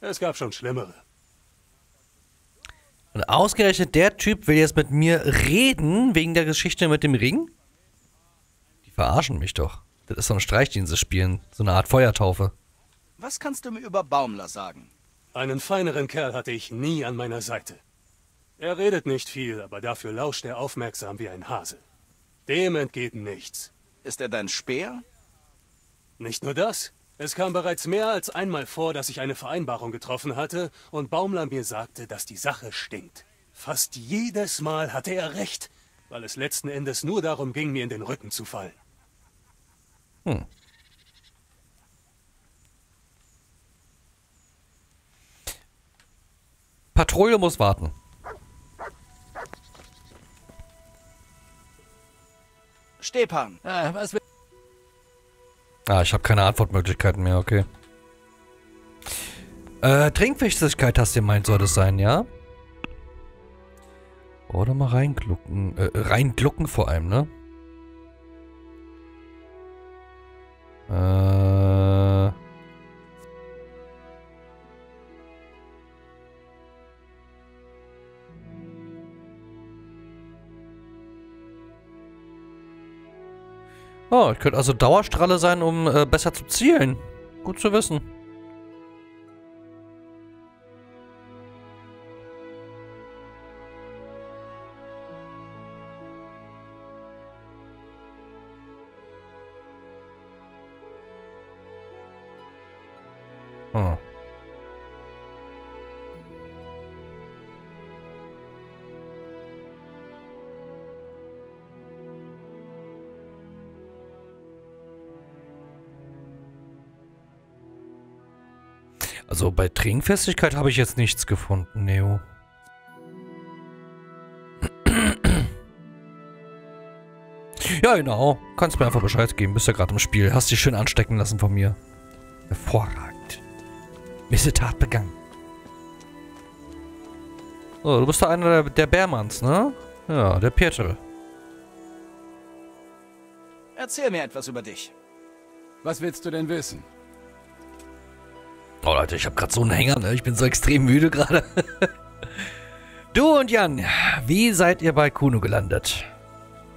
Es gab schon Schlimmere. Und ausgerechnet der Typ will jetzt mit mir reden, wegen der Geschichte mit dem Ring? Die verarschen mich doch. Das ist so ein Streich, den sie spielen. So eine Art Feuertaufe. Was kannst du mir über Baumler sagen? Einen feineren Kerl hatte ich nie an meiner Seite. Er redet nicht viel, aber dafür lauscht er aufmerksam wie ein Hase. Dem entgeht nichts. Ist er dein Speer? Nicht nur das. Es kam bereits mehr als einmal vor, dass ich eine Vereinbarung getroffen hatte und Baumler mir sagte, dass die Sache stinkt. Fast jedes Mal hatte er recht, weil es letzten Endes nur darum ging, mir in den Rücken zu fallen. Hm. Patrouille muss warten. Stepan. Was will... Ich habe keine Antwortmöglichkeiten mehr, okay. Trinkfestigkeit hast du gemeint, soll das sein, ja? Oder mal reinglucken. Reinglucken vor allem, ne? Oh, ich könnte also Dauerstrahle sein, um besser zu zielen. Gut zu wissen. Hm. Also bei Trinkfestigkeit habe ich jetzt nichts gefunden, Neo. Ja, genau. Kannst mir einfach Bescheid geben. Bist ja gerade im Spiel. Hast dich schön anstecken lassen von mir. Hervorragend. Missetat begangen. So, du bist da einer der Bärmanns, ne? Ja, der Pietre. Erzähl mir etwas über dich. Was willst du denn wissen? Oh Leute, ich habe gerade so einen Hänger, ne? Ich bin so extrem müde gerade. Du und Jan, wie seid ihr bei Kuno gelandet?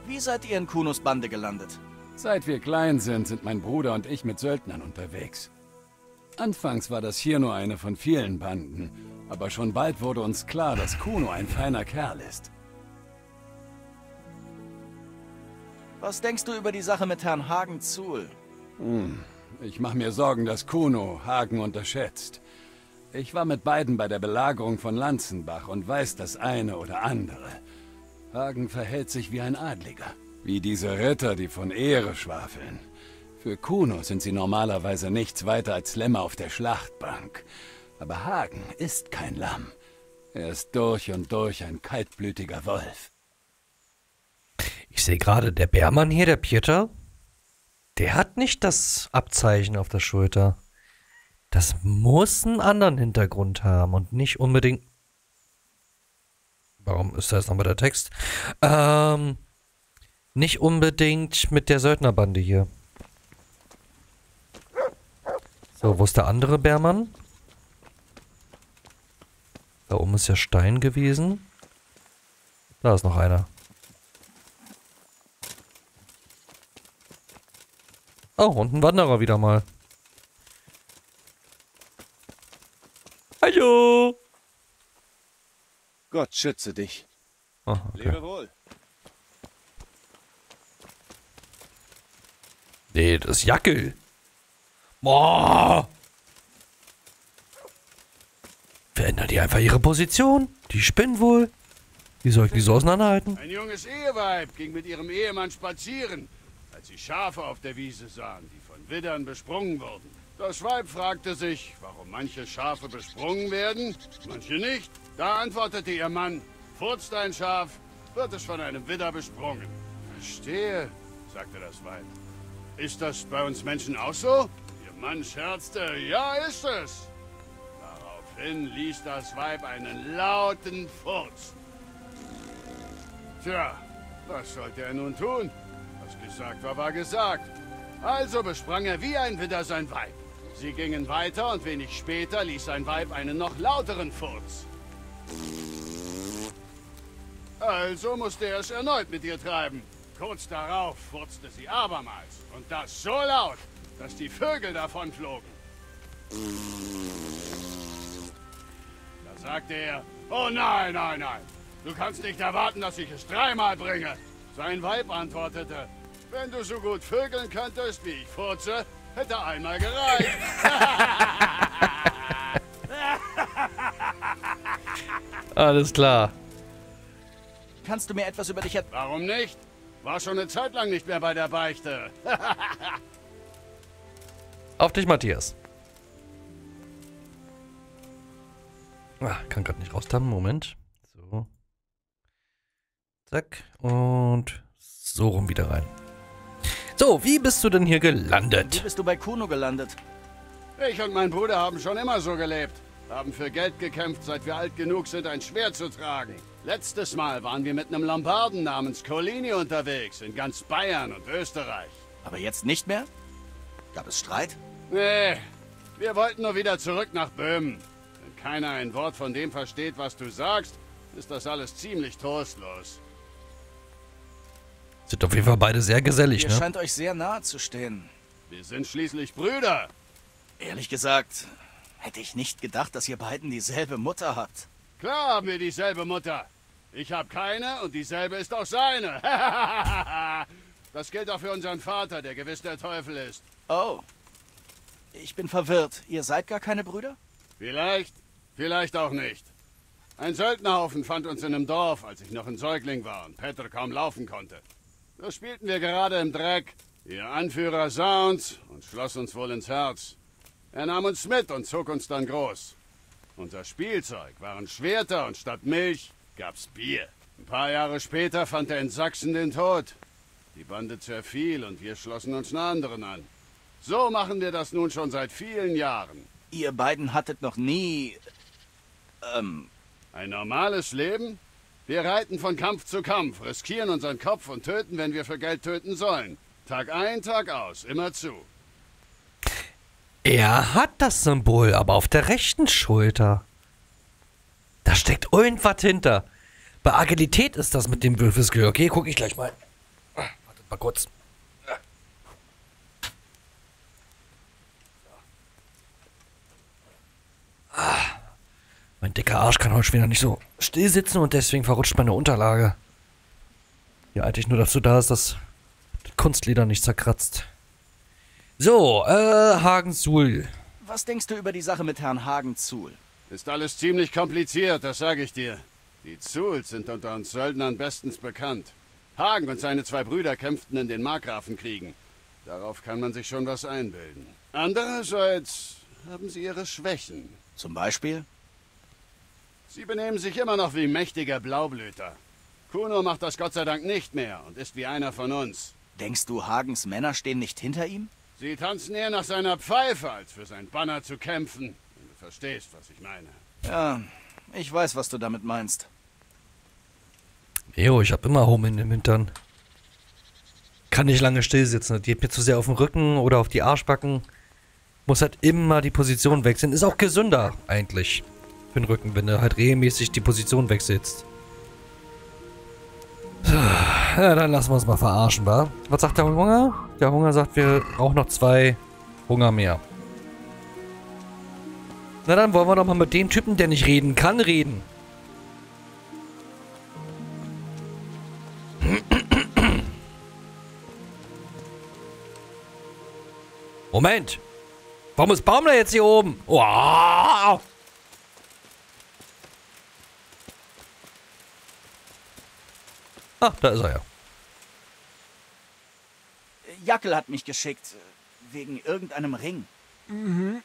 Wie seid ihr in Kunos Bande gelandet? Seit wir klein sind, sind mein Bruder und ich mit Söldnern unterwegs. Anfangs war das hier nur eine von vielen Banden, aber schon bald wurde uns klar, dass Kuno ein feiner Kerl ist. Was denkst du über die Sache mit Herrn Hagen-Zuhl? Ich mache mir Sorgen, dass Kuno Hagen unterschätzt. Ich war mit beiden bei der Belagerung von Lanzenbach und weiß das eine oder andere. Hagen verhält sich wie ein Adliger. Wie diese Ritter, die von Ehre schwafeln. Für Kuno sind sie normalerweise nichts weiter als Lämmer auf der Schlachtbank. Aber Hagen ist kein Lamm. Er ist durch und durch ein kaltblütiger Wolf. Ich sehe gerade, der Bärmann hier, der Pieter... Der hat nicht das Abzeichen auf der Schulter. Das muss einen anderen Hintergrund haben und nicht unbedingt... Warum ist da jetzt nochmal der Text? Nicht unbedingt mit der Söldnerbande hier. So, wo ist der andere Bärmann? Da oben ist ja Stein gewesen. Da ist noch einer. Oh, und ein Wanderer wieder mal. Hallo! Gott schütze dich. Oh, okay. Lebe wohl. Nee, das ist Jackel. Boah! Verändern die einfach ihre Position? Die spinnen wohl. Wie soll ich die so auseinanderhalten? Ein junges Eheweib ging mit ihrem Ehemann spazieren, als sie Schafe auf der Wiese sahen, die von Widdern besprungen wurden. Das Weib fragte sich, warum manche Schafe besprungen werden, manche nicht. Da antwortete ihr Mann, furzt ein Schaf, wird es von einem Widder besprungen. Verstehe, sagte das Weib. Ist das bei uns Menschen auch so? Ihr Mann scherzte, ja ist es. Daraufhin ließ das Weib einen lauten Furz. Tja, was sollte er nun tun? Was gesagt war gesagt. Also besprang er wie ein Widder sein Weib. Sie gingen weiter und wenig später ließ sein Weib einen noch lauteren Furz. Also musste er es erneut mit ihr treiben. Kurz darauf furzte sie abermals. Und das so laut, dass die Vögel davonflogen. Da sagte er, oh nein, nein, nein. Du kannst nicht erwarten, dass ich es dreimal bringe. Sein Weib antwortete, wenn du so gut vögeln könntest, wie ich furze, hätte einmal gereicht. Alles klar. Kannst du mir etwas über dich erzählen? Warum nicht? War schon eine Zeit lang nicht mehr bei der Beichte. Auf dich, Matthias. Ah, kann gerade nicht raustappen. Moment. So. Zack. Und so rum wieder rein. So, wie bist du denn hier gelandet? Wie bist du bei Kuno gelandet? Ich und mein Bruder haben schon immer so gelebt. Haben für Geld gekämpft, seit wir alt genug sind, ein Schwert zu tragen. Letztes Mal waren wir mit einem Lombarden namens Colini unterwegs, in ganz Bayern und Österreich. Aber jetzt nicht mehr? Gab es Streit? Nee, wir wollten nur wieder zurück nach Böhmen. Wenn keiner ein Wort von dem versteht, was du sagst, ist das alles ziemlich trostlos. Sind auf jeden Fall beide sehr gesellig, ne? Ihr scheint euch sehr nahe zu stehen. Wir sind schließlich Brüder. Ehrlich gesagt... hätte ich nicht gedacht, dass ihr beiden dieselbe Mutter habt. Klar haben wir dieselbe Mutter. Ich habe keine und dieselbe ist auch seine. Das gilt auch für unseren Vater, der gewiss der Teufel ist. Oh. Ich bin verwirrt. Ihr seid gar keine Brüder? Vielleicht. Vielleicht auch nicht. Ein Söldnerhaufen fand uns in einem Dorf, als ich noch ein Säugling war und Peter kaum laufen konnte. Da spielten wir gerade im Dreck. Ihr Anführer sah uns und schloss uns wohl ins Herz. Er nahm uns mit und zog uns dann groß. Unser Spielzeug waren Schwerter und statt Milch gab's Bier. Ein paar Jahre später fand er in Sachsen den Tod. Die Bande zerfiel und wir schlossen uns einen anderen an. So machen wir das nun schon seit vielen Jahren. Ihr beiden hattet noch nie... ein normales Leben? Wir reiten von Kampf zu Kampf, riskieren unseren Kopf und töten, wenn wir für Geld töten sollen. Tag ein, Tag aus, immer zu. Er hat das Symbol, aber auf der rechten Schulter. Da steckt irgendwas hinter. Bei Agilität ist das mit dem Würfelskill. Okay, guck ich gleich mal. Wartet mal kurz. Mein dicker Arsch kann heute wieder nicht so still sitzen und deswegen verrutscht meine Unterlage. Ja, eigentlich nur dazu da ist, dass das Kunstleder nicht zerkratzt. So, Hagen-Zuhl. Was denkst du über die Sache mit Herrn Hagen-Zuhl? Ist alles ziemlich kompliziert, das sage ich dir. Die Zuhls sind unter uns Söldnern bestens bekannt. Hagen und seine zwei Brüder kämpften in den Markgrafenkriegen. Darauf kann man sich schon was einbilden. Andererseits haben sie ihre Schwächen. Zum Beispiel? Sie benehmen sich immer noch wie mächtige Blaublüter. Kuno macht das Gott sei Dank nicht mehr und ist wie einer von uns. Denkst du, Hagens Männer stehen nicht hinter ihm? Sie tanzen eher nach seiner Pfeife, als für sein Banner zu kämpfen. Wenn du verstehst, was ich meine. Ja, ich weiß, was du damit meinst. Jo, ich hab immer Hummeln im Hintern. Kann nicht lange still sitzen. Das geht mir zu sehr auf den Rücken oder auf die Arschbacken. Muss halt immer die Position wechseln. Ist auch gesünder eigentlich für den Rücken, wenn du halt regelmäßig die Position wechselst. Ja, dann lassen wir uns mal verarschen, wa? Was sagt der Hunger? Der Hunger sagt, wir brauchen noch 2 Hunger mehr. Na dann wollen wir doch mal mit dem Typen, der nicht reden kann, reden. Moment! Warum ist Baum da jetzt hier oben? Wow. Ah, da ist er ja. Jackel hat mich geschickt. Wegen irgendeinem Ring. Mhm.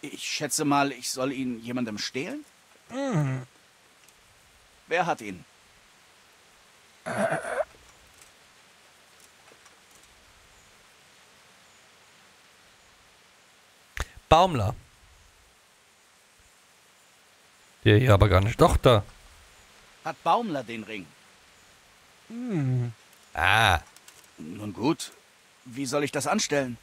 Ich schätze mal, ich soll ihn jemandem stehlen? Mhm. Wer hat ihn? Baumler. Der hier aber gar nicht. Doch, da. Hat Baumler den Ring? Hm. Ah. Nun gut. Wie soll ich das anstellen?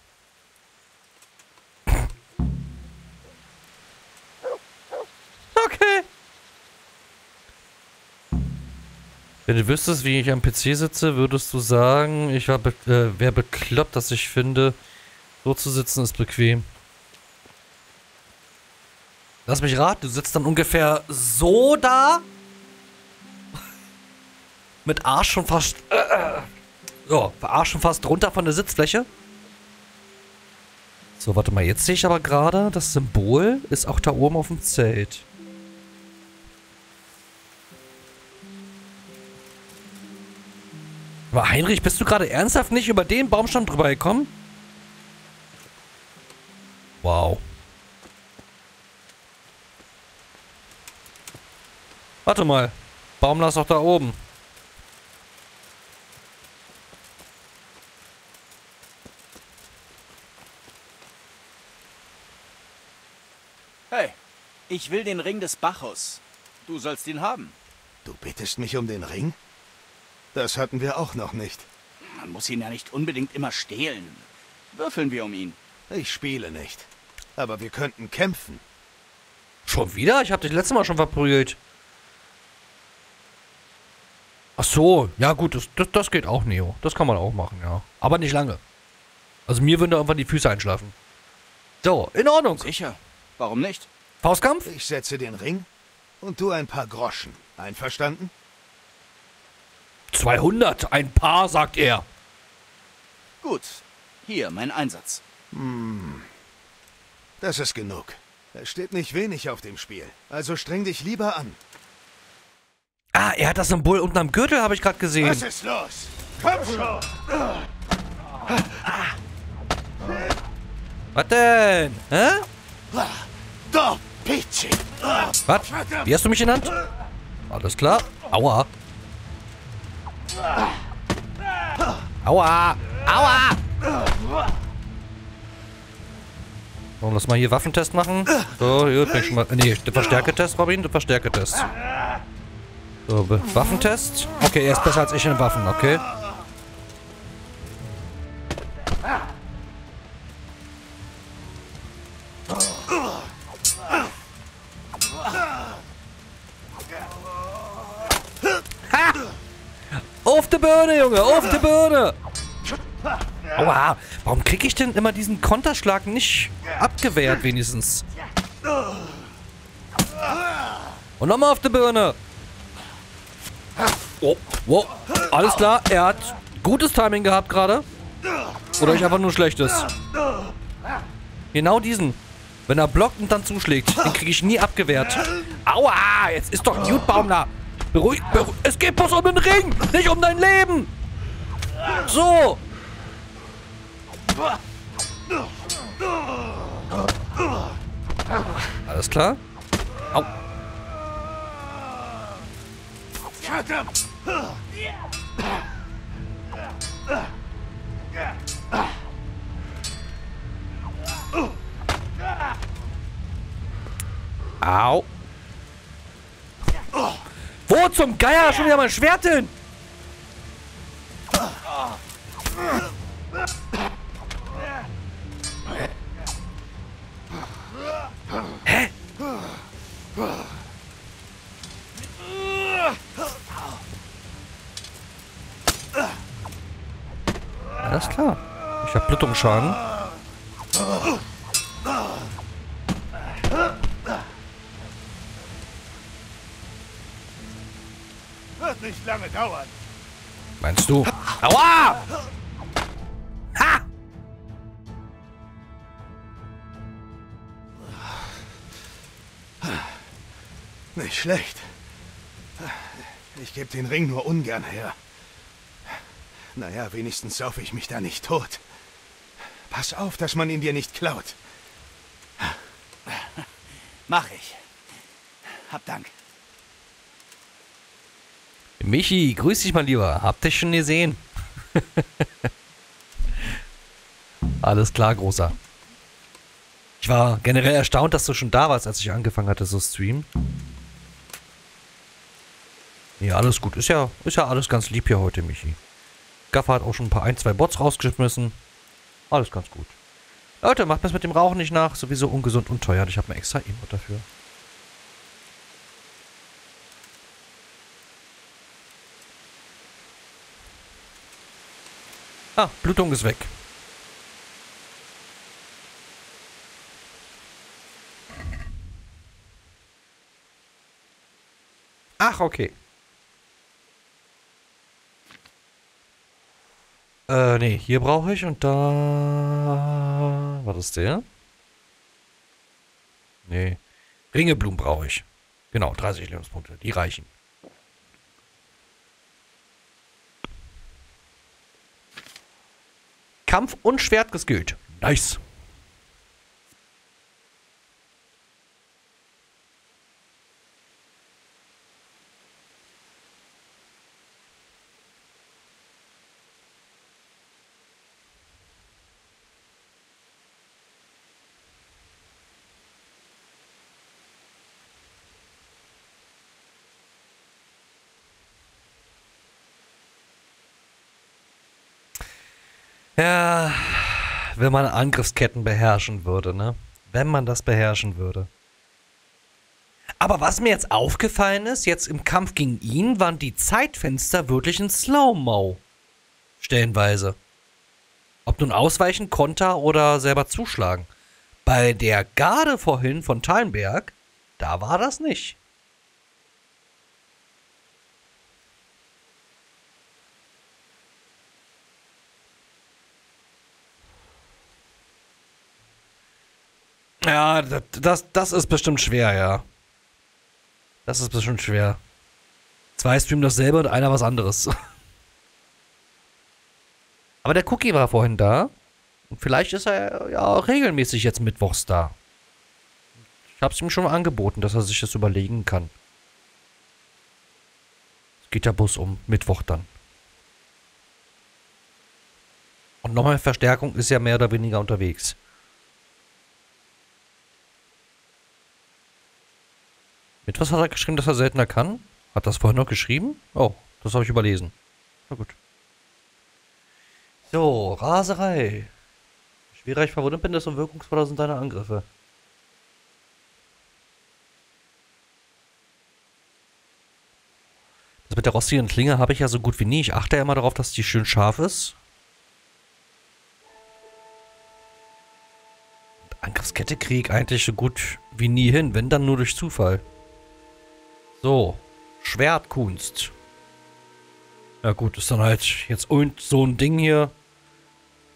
Okay. Wenn du wüsstest, wie ich am PC sitze, würdest du sagen, ich wäre bekloppt, dass ich finde, so zu sitzen ist bequem. Lass mich raten, du sitzt dann ungefähr so da? Mit Arsch schon fast... so, Arsch schon fast runter von der Sitzfläche. So, warte mal, jetzt sehe ich aber gerade, das Symbol ist auch da oben auf dem Zelt. Aber Heinrich, bist du gerade ernsthaft nicht über den Baumstamm drüber gekommen? Wow. Warte mal. Baumler ist doch da oben. Hey, ich will den Ring des Bacchus. Du sollst ihn haben. Du bittest mich um den Ring? Das hatten wir auch noch nicht. Man muss ihn ja nicht unbedingt immer stehlen. Würfeln wir um ihn. Ich spiele nicht. Aber wir könnten kämpfen. Schon wieder? Ich hab dich letztes Mal schon verprügelt. Ach so, ja gut, das geht auch, Neo. Das kann man auch machen, ja. Aber nicht lange. Also mir würden da irgendwann die Füße einschlafen. So, in Ordnung. Sicher. Warum nicht? Faustkampf? Ich setze den Ring und du ein paar Groschen. Einverstanden? 200, ein paar, sagt er. Gut. Hier, mein Einsatz. Hm. Das ist genug. Es steht nicht wenig auf dem Spiel. Also streng dich lieber an. Ah, er hat das Symbol unten am Gürtel, habe ich gerade gesehen. Was ist los? Komm schon! Was denn? Hä? Was? Wie hast du mich genannt? Alles klar. Aua. Aua. Aua. So, lass mal hier Waffentest machen. So, hier bin ich mal... Nee, der Verstärketest, Robin. Der Verstärketest. So, Waffentest. Okay, er ist besser als ich in Waffen, okay. Ha! Auf die Birne, Junge, auf die Birne! Aua, warum kriege ich denn immer diesen Konterschlag nicht abgewehrt wenigstens? Und nochmal auf die Birne! Oh, wow. Alles klar, er hat gutes Timing gehabt gerade. Oder ich einfach nur schlechtes. Genau diesen. Wenn er blockt und dann zuschlägt, den kriege ich nie abgewehrt. Aua, jetzt ist doch Newtbaum da. Beruhigt, es geht bloß um den Ring, nicht um dein Leben. So. Alles klar. Au. Au. Wo zum Geier schon wieder mein Schwert hin? Zersplitterungsschaden. Wird nicht lange dauern. Meinst du? Aua! Ha! Nicht schlecht. Ich gebe den Ring nur ungern her. Naja, wenigstens saufe ich mich da nicht tot. Pass auf, dass man ihn dir nicht klaut. Mach ich. Hab Dank. Michi, grüß dich, mein Lieber. Hab dich schon gesehen. Alles klar, Großer. Ich war generell erstaunt, dass du schon da warst, als ich angefangen hatte zu streamen. Ja, alles gut. Ist ja alles ganz lieb hier heute, Michi. Gaffer hat auch schon ein, zwei Bots rausgeschmissen. Alles ganz gut. Leute, macht mir das mit dem Rauchen nicht nach. Sowieso ungesund und teuer. Ich habe mir extra Emote dafür. Ah, Blutung ist weg. Ach, okay. Nee, hier brauche ich und da... War das der? Nee. Ringeblumen brauche ich. Genau, 30 Lebenspunkte. Die reichen. Kampf und Schwert geskillt. Nice. Ja, wenn man Angriffsketten beherrschen würde, ne? Wenn man das beherrschen würde. Aber was mir jetzt aufgefallen ist, jetzt im Kampf gegen ihn, waren die Zeitfenster wirklich in Slow-Mo. Stellenweise. Ob nun ausweichen, Konter oder selber zuschlagen. Bei der Garde vorhin von Thallenberg, da war das nicht. Ja, das ist bestimmt schwer, ja. Das ist bestimmt schwer. Zwei streamen dasselbe und einer was anderes. Aber der Cookie war vorhin da. Und vielleicht ist er ja regelmäßig jetzt mittwochs da. Ich hab's ihm schon mal angeboten, dass er sich das überlegen kann. Es geht ja bloß um Mittwoch dann. Und nochmal Verstärkung ist ja mehr oder weniger unterwegs. Mit was hat er geschrieben, dass er seltener kann? Hat das vorhin noch geschrieben? Oh, das habe ich überlesen. Na gut. So, Raserei. Schwerer ich verwundet bin, desto wirkungsvoller sind deine Angriffe. Das mit der rostigen Klinge habe ich ja so gut wie nie. Ich achte ja immer darauf, dass die schön scharf ist. Und Angriffskette kriege ich eigentlich so gut wie nie hin, wenn dann nur durch Zufall. So, Schwertkunst. Ja gut, ist dann halt jetzt so ein Ding hier,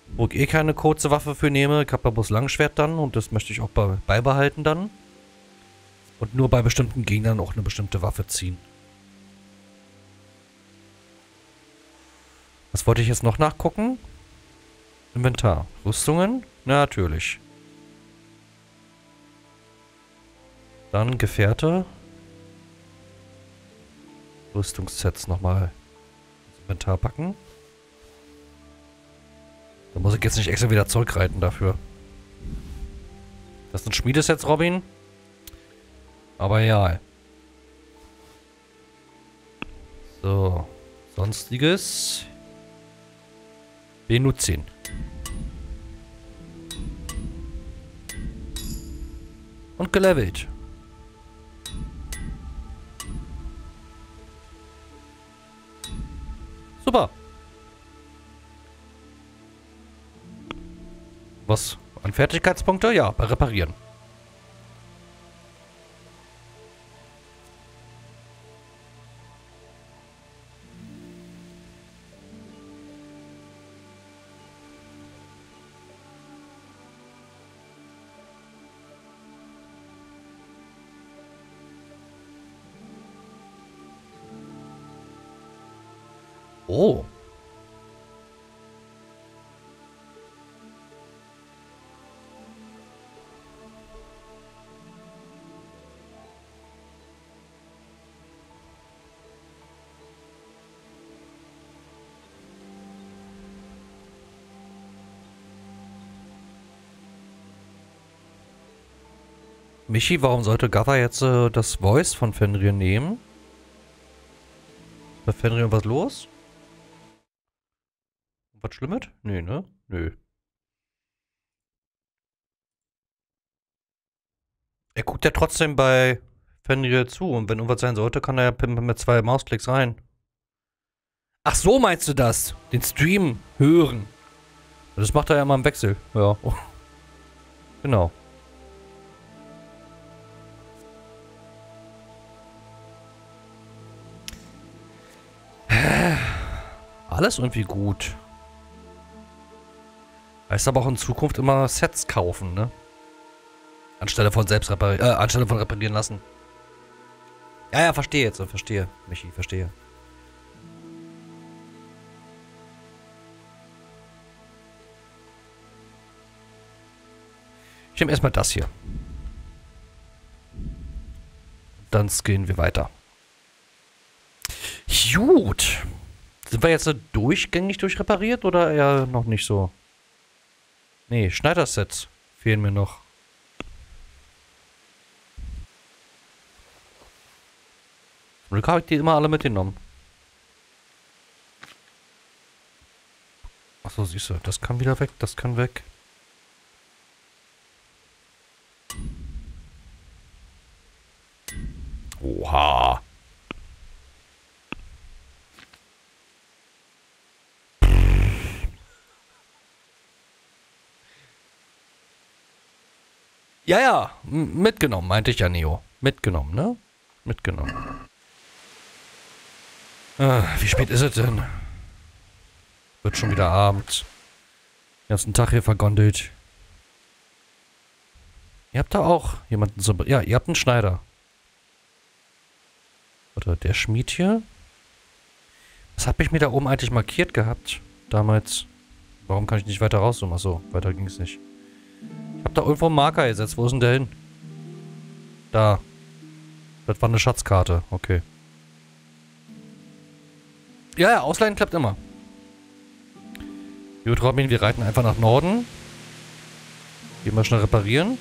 wo ich eh keine kurze Waffe für nehme. Ich habe ja bloß Langschwert dann und das möchte ich auch beibehalten dann. Und nur bei bestimmten Gegnern auch eine bestimmte Waffe ziehen. Was wollte ich jetzt noch nachgucken? Inventar. Rüstungen? Natürlich. Dann Gefährte. Rüstungssets nochmal ins Inventar packen. Da muss ich jetzt nicht extra wieder zurückreiten dafür. Das sind Schmiedesets, Robin. Aber ja. So. Sonstiges. Benutzen. Und gelevelt. Super. Was? An Fertigkeitspunkte? Ja, bei Reparieren. Oh. Michi, warum sollte Gava jetzt das Voice von Fenrir nehmen? Bei Fenrir was los? Was Schlimmes? Nee, ne? Nö. Er guckt ja trotzdem bei Fenrir zu und wenn irgendwas sein sollte, kann er ja mit 2 Mausklicks rein. Ach so, meinst du das? Den Stream hören. Das macht er ja mal im Wechsel. Ja. Genau. Alles irgendwie gut. Heißt aber auch in Zukunft immer Sets kaufen, ne? Anstelle von selbst reparieren, anstelle von reparieren lassen. Ja, verstehe jetzt. Verstehe, Michi, verstehe. Ich nehme erstmal das hier. Dann gehen wir weiter. Gut. Sind wir jetzt durchgängig durchrepariert oder eher noch nicht so? Nee, Schneidersets fehlen mir noch. Zum Glück habe ich die immer alle mitgenommen. Achso, siehst du, das kann wieder weg, das kann weg. Oha. Ja, mitgenommen, meinte ich ja, Neo. Mitgenommen, ne? Mitgenommen. Wie spät ist es denn? Wird schon wieder Abend. Den ganzen Tag hier vergondelt. Ihr habt da auch jemanden zum... Ja, ihr habt einen Schneider. Warte, der Schmied hier? Was hab ich mir da oben eigentlich markiert gehabt? Damals. Warum kann ich nicht weiter rauszoomen? Achso, weiter ging es nicht. Ich hab da irgendwo einen Marker gesetzt. Wo ist denn der hin? Da. Das war eine Schatzkarte. Okay. Ja, ausleihen klappt immer. Gut, Robin, wir reiten einfach nach Norden. Gehen wir schnell reparieren.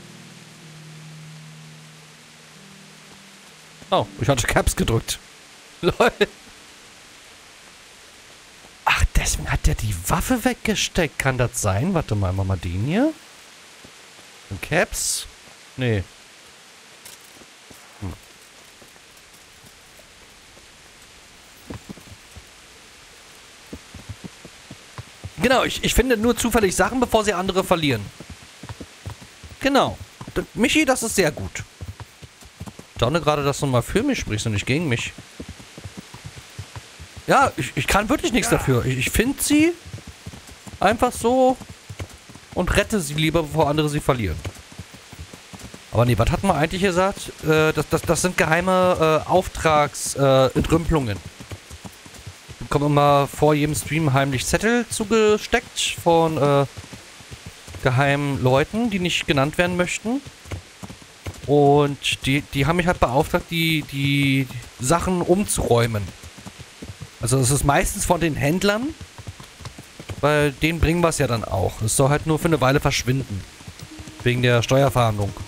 Oh, ich hatte Caps gedrückt. Lol. Ach, deswegen hat der die Waffe weggesteckt. Kann das sein? Warte mal, machen wir mal den hier. Caps? Nee. Hm. Genau, ich finde nur zufällig Sachen, bevor sie andere verlieren. Genau. Michi, das ist sehr gut. Ich dachte gerade, dass du mal für mich sprichst und nicht gegen mich. Ja, ich kann wirklich nichts dafür. Ich finde sie einfach so... Und rette sie lieber, bevor andere sie verlieren. Aber nee, was hatten wir eigentlich gesagt? Das sind geheime Auftragsentrümpelungen. Ich bekomme immer vor jedem Stream heimlich Zettel zugesteckt von geheimen Leuten, die nicht genannt werden möchten. Und die haben mich halt beauftragt, die Sachen umzuräumen. Also das ist meistens von den Händlern. Weil den bringen wir es ja dann auch. Es soll halt nur für eine Weile verschwinden. Wegen der Steuerverhandlung.